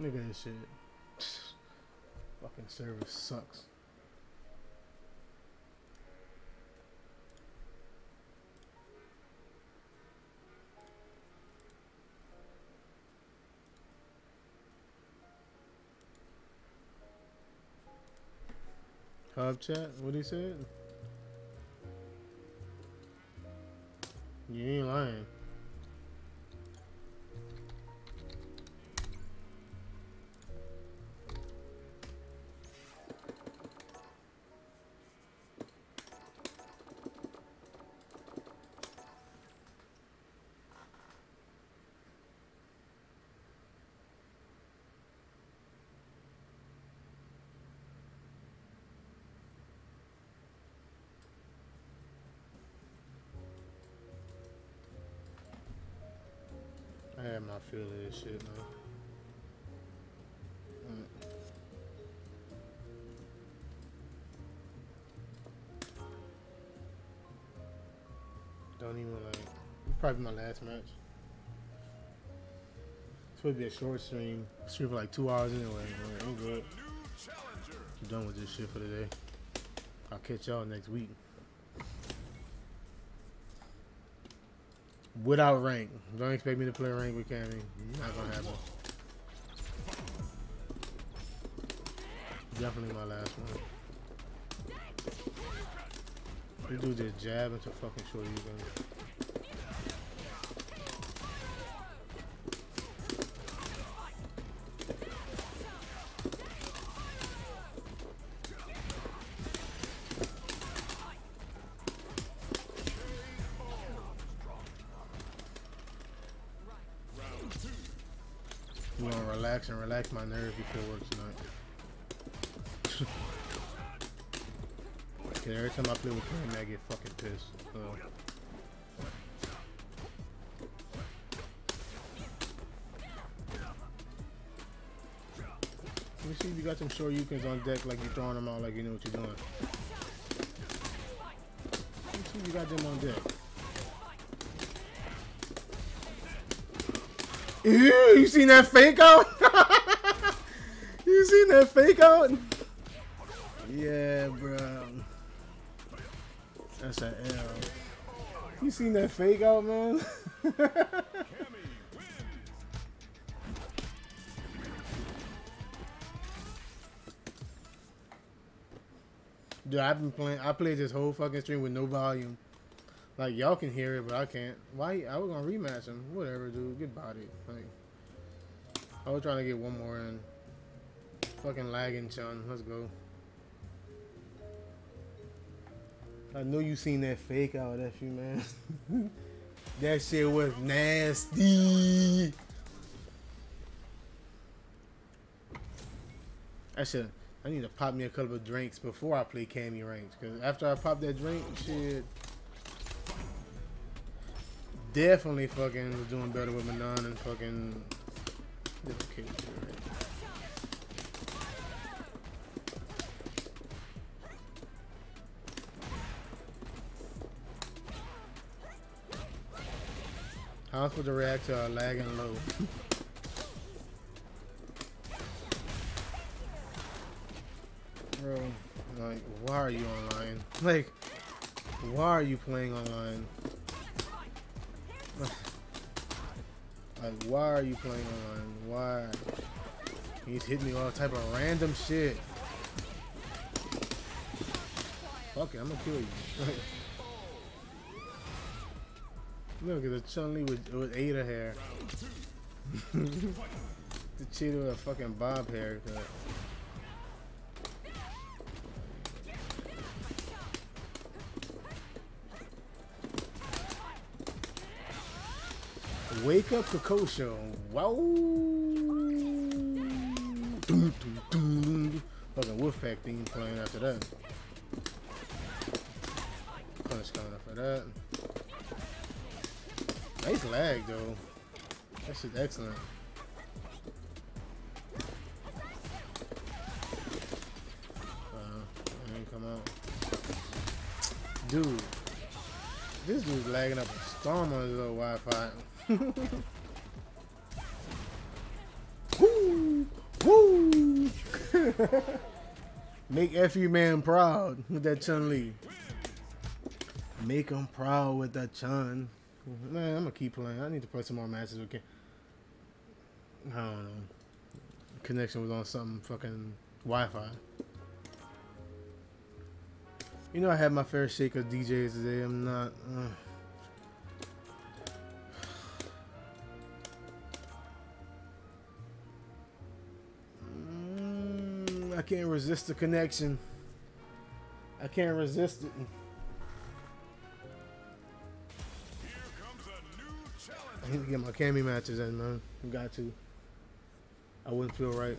Look at this shit. Fucking service sucks. Hub chat, what he said? You ain't lying. am not feeling this shit, man. Don't even like. It's probably my last match. It's supposed to be a short stream. Stream for like 2 hours anyway. Man. I'm good. I'm done with this shit for today. I'll catch y'all next week. Without rank. Don't expect me to play rank with Cammy. Not gonna happen. Definitely my last one. You do this jab into fucking short you I'm gonna relax and relax my nerves before work tonight. Every time I play with him, I get fucking pissed. So. Let me see if you got some shoryukens on deck, like you're throwing them out like you know what you're doing. Let me see if you got them on deck. Ew, you seen that fake out? You seen that fake out? Yeah, bro. That's an L. You seen that fake out, man? Dude, I've been playing. I played this whole fucking stream with no volume. Like y'all can hear it, but I can't. Why? I was gonna rematch him. Whatever, dude. Get bodied. Like I was trying to get one more in. Fucking lagging, Chun. Let's go. I know you seen that fake out at you, man. That shit was nasty. I need to pop me a couple of drinks before I play Cammy ranks. Because after I pop that drink, shit. Definitely fucking was doing better with Manon and fucking. Okay, right. I'm supposed to react to a lag and low. Bro, like, why are you online? Like, why are you playing online? Like, why are you playing online? Why? He's hitting me with all type of random shit. Fuck it, I'm gonna kill you. Look at the Chun-Li with Ada hair. The cheetah with a fucking bob haircut. Wake up Kokosho. Wow. Doom, doom, doom. Fucking Wolfpack thing playing after that. Punch coming up for that. Nice lag though. That shit's excellent. I didn't come out. Dude. This dude's lagging up a storm on his little Wi-Fi. Woo! Woo! Make FU man proud with that Chun-Li. Make him proud with that Chun. Man, I'm gonna keep playing. I need to play some more matches with Cam. I don't know. Connection was on some fucking Wi-Fi. You know, I had my fair shake of DJs today. I'm not. I can't resist the connection. I can't resist it. I need to get my Cammy matches in, man. You got to. I wouldn't feel right.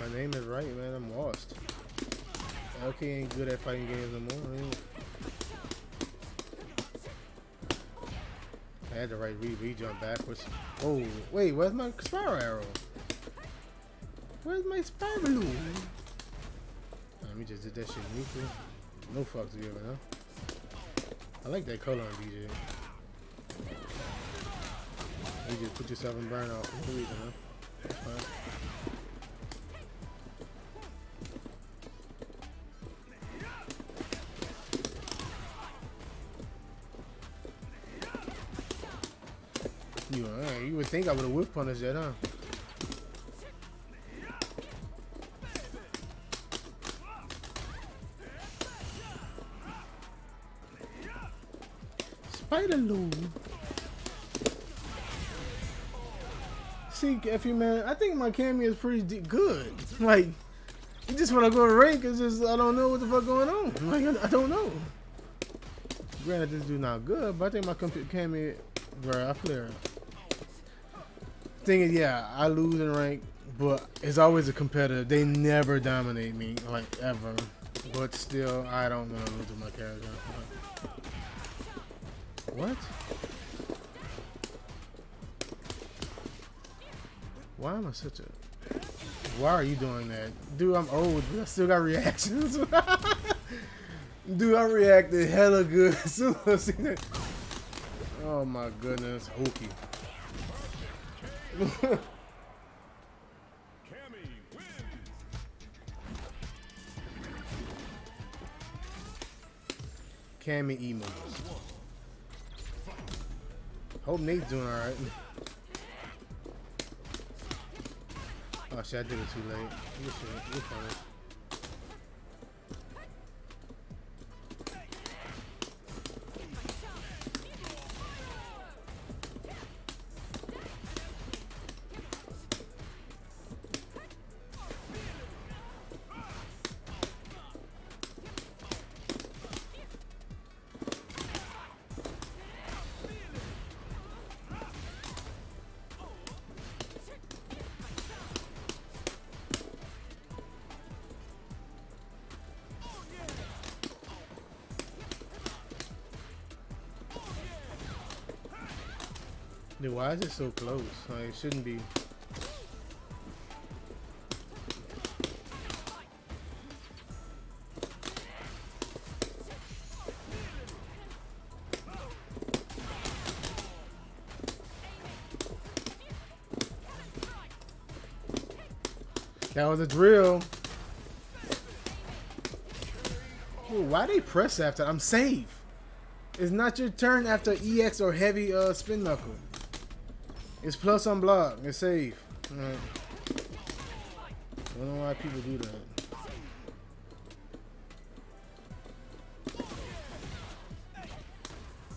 My aim is right, man. I'm lost. LK ain't good at fighting games no more. I had the right re-jump backwards. Oh, wait, where's my spiral arrow? Where's my spiral? Let me just do that shit neatly. No fucks given, huh? I like that color on BJ. You just put yourself in burnout for no reason, huh? That's fine. You would think I would have whiff punished that, huh? Spider-Loo. See, Effie, man, I think my cameo is pretty good. Like, you just want to go to rank, it's just, I don't know what the fuck going on. Like, I don't know. Granted, this dude's not good, but I think my cameo, bruh, I flare it. Thing is, yeah, I lose in rank, but it's always a competitor. They never dominate me, like, ever. But still, I don't want to lose with my character. What? Why am I such a... Why are you doing that? Dude, I'm old, but I still got reactions. Dude, I reacted hella good as soon as I seen that. Oh my goodness, Hokey. Cammy wins. Cammy emo. Hope Nate's doing all right. Oh shit! I did it too late. You're fine. Dude, why is it so close? Like, it shouldn't be. That was a drill. Dude, why they press after? I'm safe. It's not your turn after EX or heavy spin knuckle. It's plus on block. It's safe. Right. I don't know why people do that.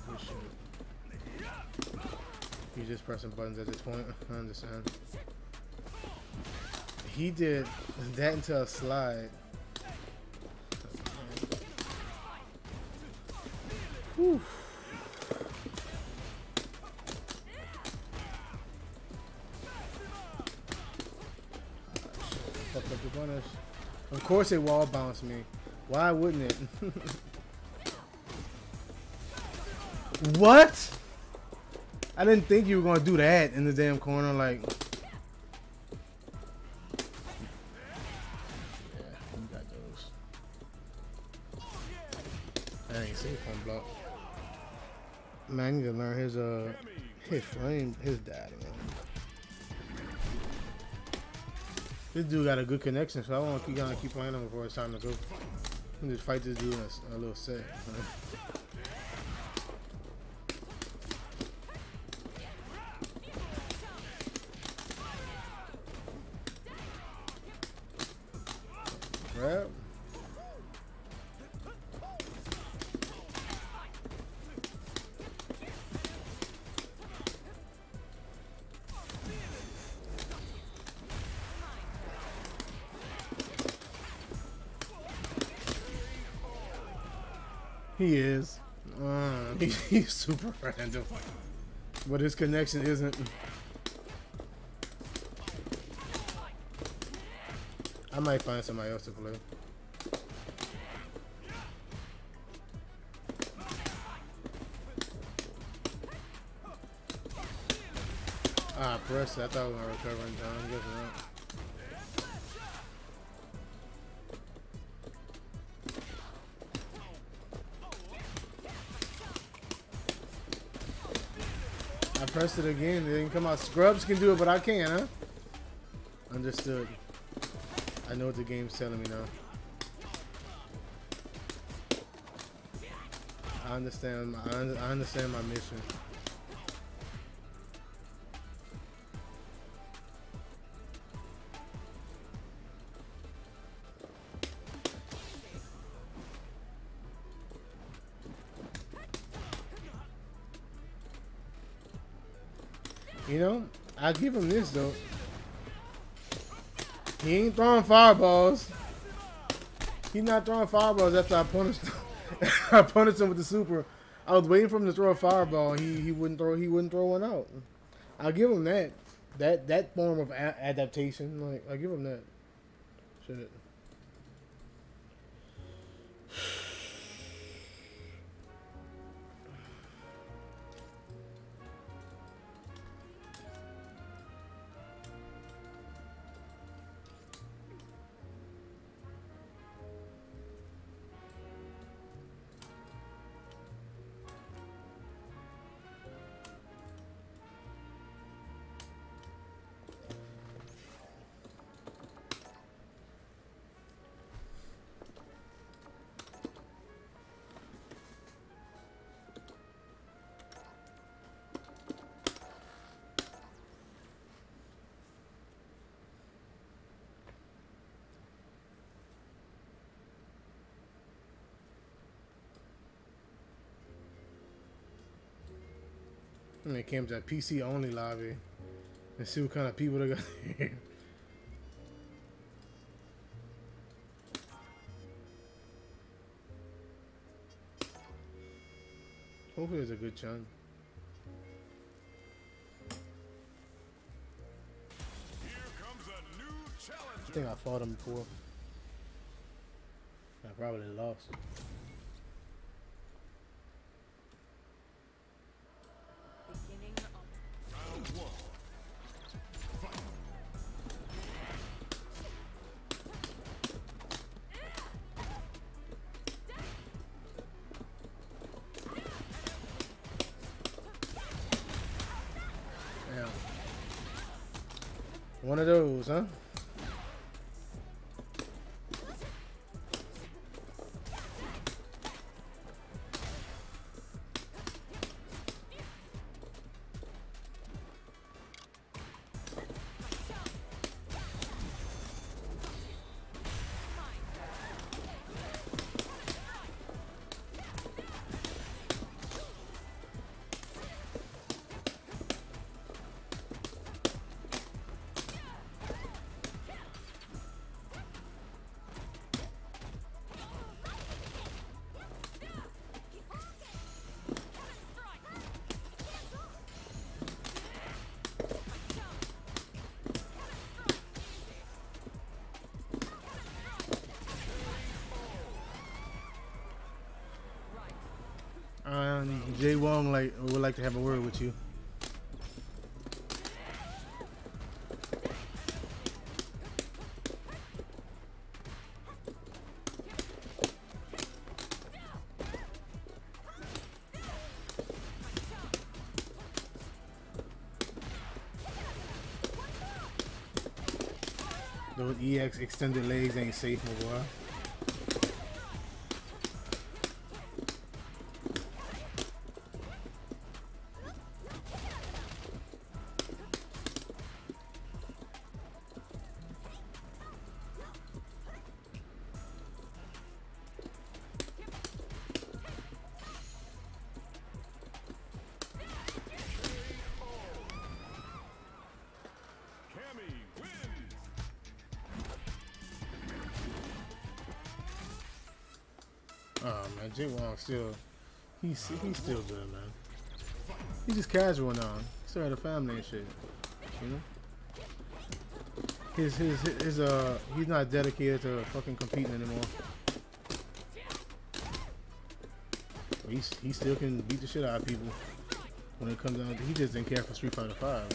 Oh, shit. You're just pressing buttons at this point. I understand. He did that into a slide. Whew. Of course it wall bounced me. Why wouldn't it? What? I didn't think you were gonna do that in the damn corner, like. Yeah, you got those. That ain't safe on block. Man, I need to learn his frame, his daddy, man. This dude got a good connection, so I want to keep playing him before it's time to go. And just fight this dude in a little set. Right? Grab. He is. He's super random. But his connection isn't. I might find somebody else to play. Ah, press. I thought we were recovering time. Good enough. I pressed it again. It didn't come out. Scrubs can do it, but I can't, huh? Understood. I know what the game's telling me now. I understand. I understand my mission. You know, I give him this though. He ain't throwing fireballs. He's not throwing fireballs after I punished him. I punished him with the super. I was waiting for him to throw a fireball. He wouldn't throw one out. I'll give him that. That form of adaptation. Like I give him that. Shit. And it came to a PC only lobby and see what kind of people they got here. Hopefully there's a good chunk. Here comes a new challenger. I think I fought him before. I probably lost. One of those, huh? Jay Wong would like to have a word with you. Those EX extended legs ain't safe, my boy. Oh man, Jay Wong still, he's still good, man. He's just casual now. He still had a family and shit, you know? He's not dedicated to fucking competing anymore. He still can beat the shit out of people. When it comes down to, he just didn't care for Street Fighter 5.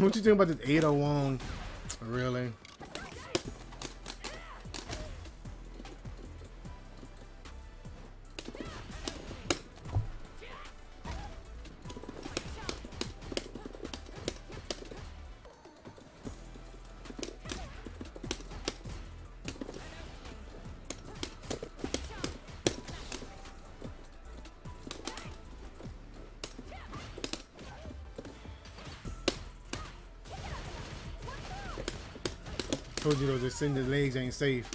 What you think about this Ada Wong? Really? I told you though, just sitting the legs ain't safe.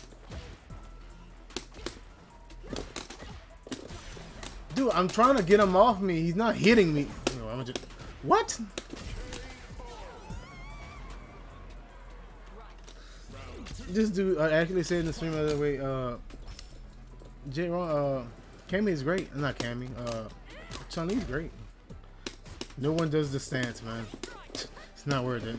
Dude, I'm trying to get him off me. He's not hitting me. No, I'm just... What? This dude actually said in the stream the other way, Cammy is great. Not Cammy. Chun-Li's great. No one does the stance, man. It's not worth it.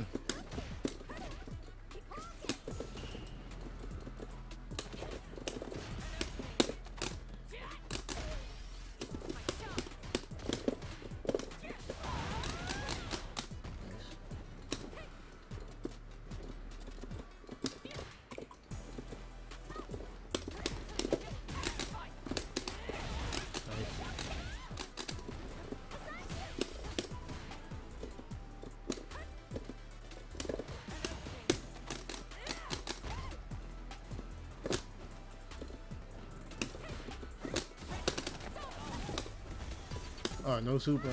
Oh, no super.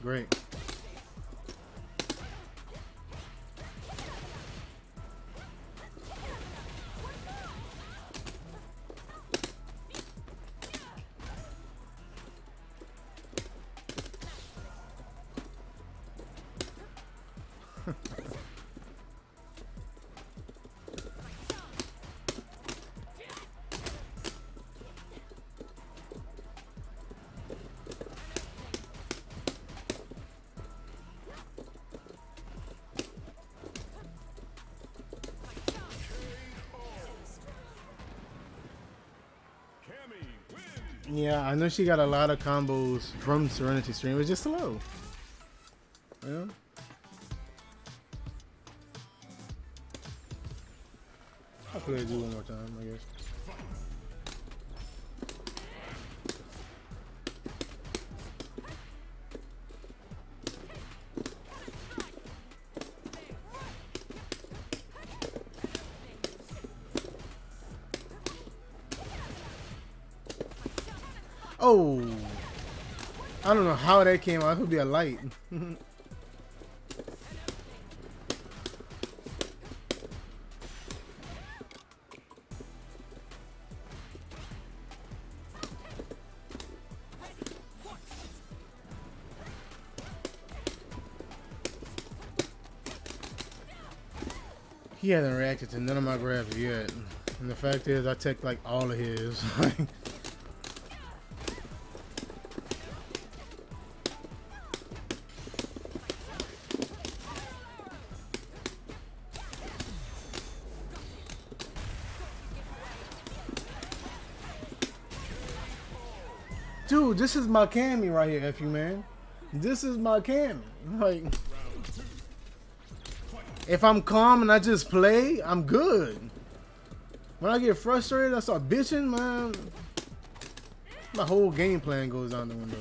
Great. Yeah, I know she got a lot of combos from Serenity Stream. It was just slow. Yeah. I'll play it one more time, I guess. Oh, I don't know how that came out. It could be a light. He hasn't reacted to none of my grabs yet. And the fact is, I take like all of his. Dude, this is my Cammy right here, F you, man. This is my Cammy. Like, if I'm calm and I just play, I'm good. When I get frustrated, I start bitching, man. My whole game plan goes out the window.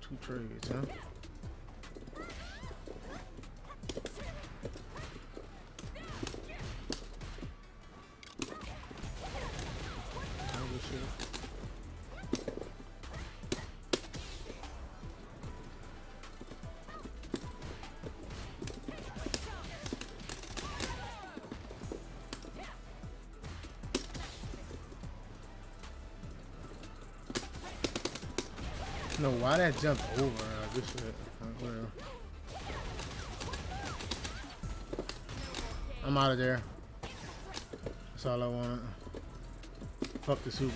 Two trades, huh? I don't know why that jumped over. I wish it. I'm out of there. That's all I want. Fuck the super.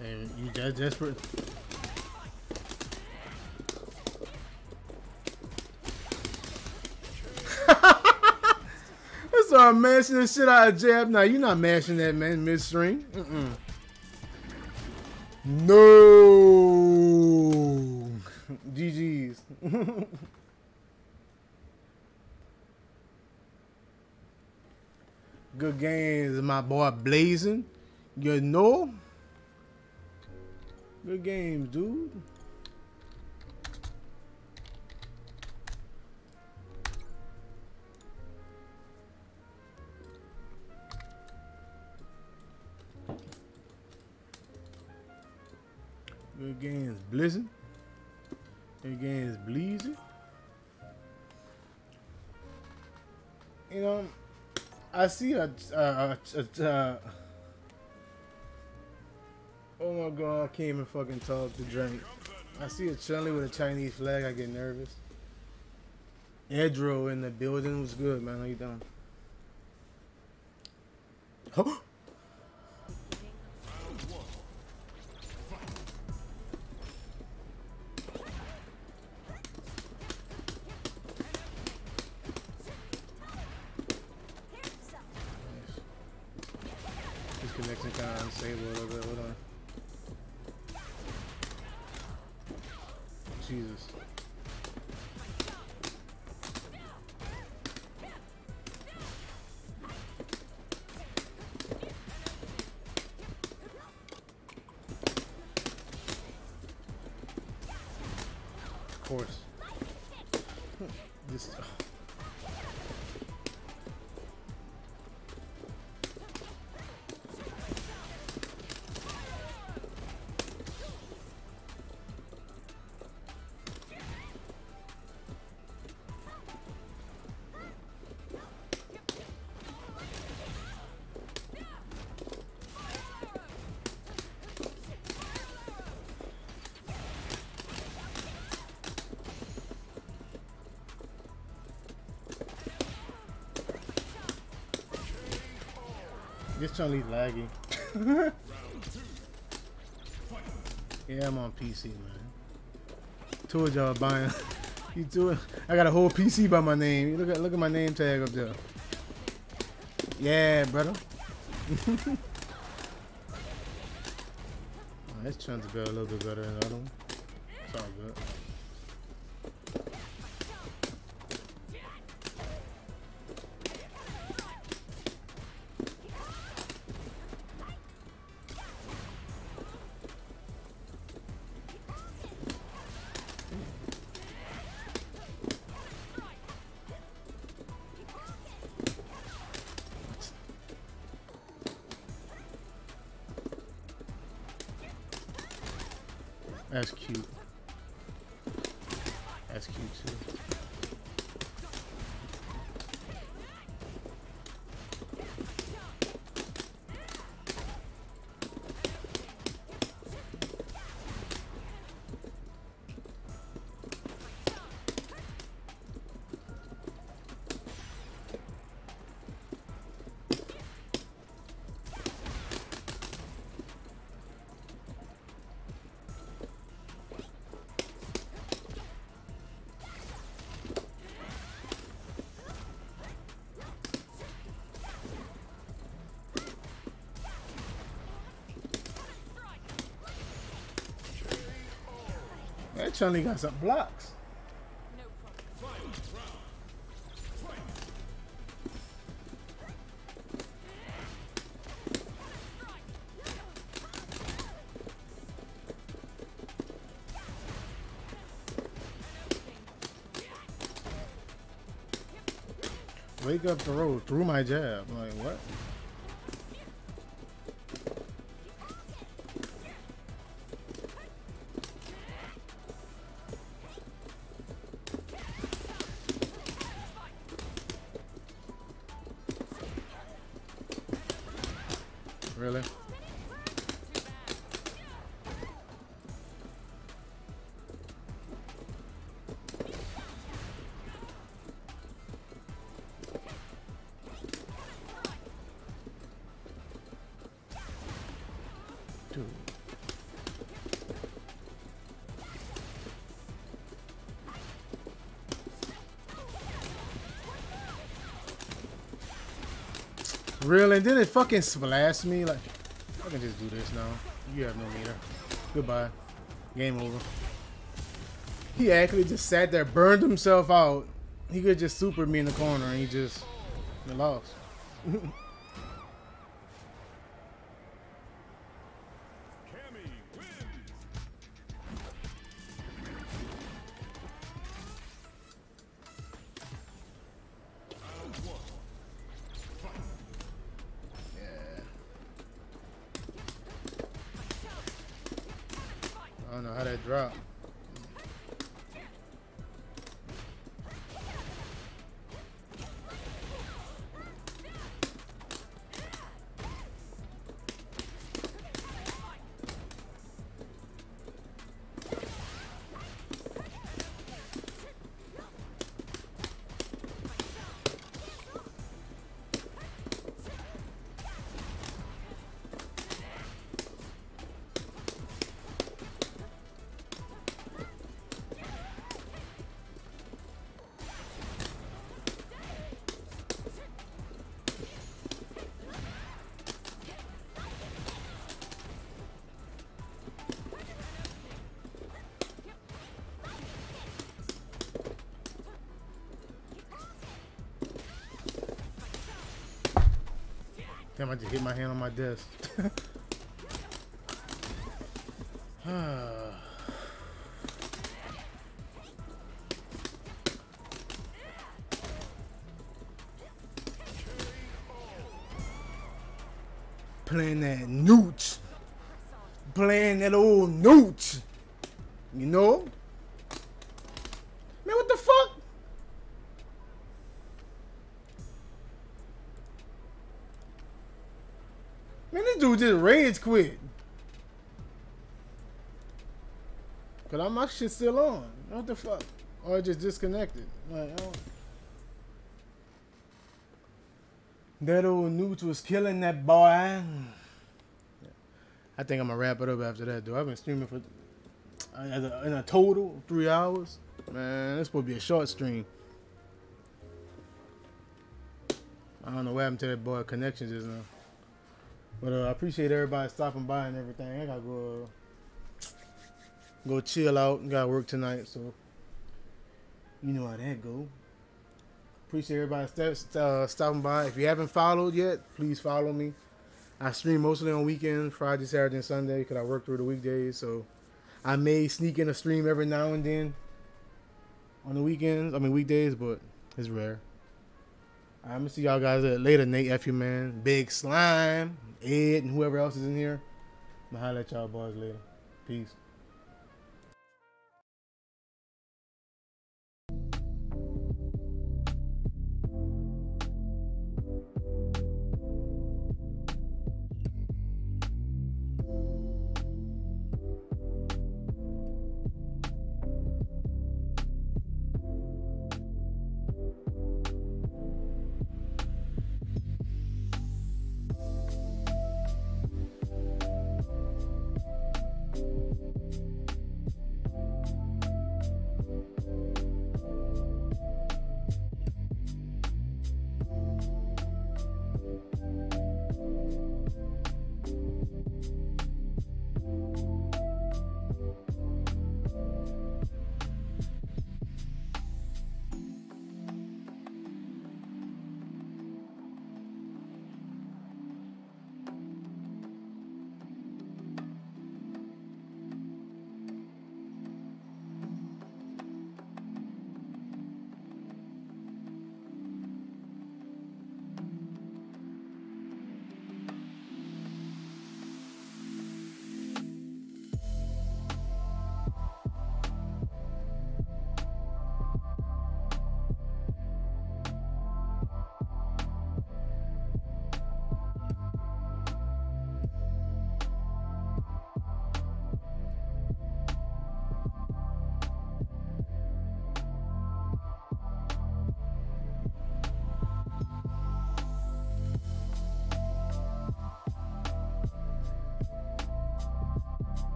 And you that desperate? That's all I'm mashing the shit out of Jab. Now you're not mashing that man midstream. No. GG's. Good games, my boy Blazing. You know. Good games, dude. Good games, Blizzard. Good games, Bleezy. You know, I see a oh my god, I can't even fucking talk to drink. I see a Chun-Li with a Chinese flag, I get nervous. Edro in the building was good, man. How you doing? Oh. This connection kind of unstable a little bit. Hold on. Jesus. Of course. This. This Chun-Li laggy. Yeah, I'm on PC, man. Told y'all buying. You do it. I got a whole PC by my name. Look at my name tag up there. Yeah, brother. Oh, this Chun's a little bit better than the other one. It's all good. That's cute. That's cute too. That Chun-Li got some blocks. No problem. Wake up the road through my jab. I'm like, what? Really? do? Really? Did it fucking splash me? Like, I can just do this now. You have no meter. Goodbye. Game over. He actually just sat there, burned himself out. He could just super me in the corner and he just lost. I don't know how that dropped. Damn, I just hit my hand on my desk. Playing that nooch. Playing that old nooch. You know? Man, what the fuck? Man, this dude just rage quit. Cause all my shit's still on. What the fuck? Or I just disconnected. Like, I don't... That old nooch was killing that boy. I think I'm gonna wrap it up after that, dude. I've been streaming for in a total 3 hours. Man, this supposed to be a short stream. I don't know what happened to that boy connections just now. But I appreciate everybody stopping by and everything. I gotta go, go chill out and gotta work tonight, so you know how that go. Appreciate everybody stopping by. If you haven't followed yet, please follow me. I stream mostly on weekends, Friday, Saturday, and Sunday, because I work through the weekdays, so I may sneak in a stream every now and then on the weekends. I mean weekdays, but it's rare. I'm gonna see y'all guys later. Nate, F you, man. Big Slime, Ed, and whoever else is in here. I'm gonna holler at y'all boys later. Peace.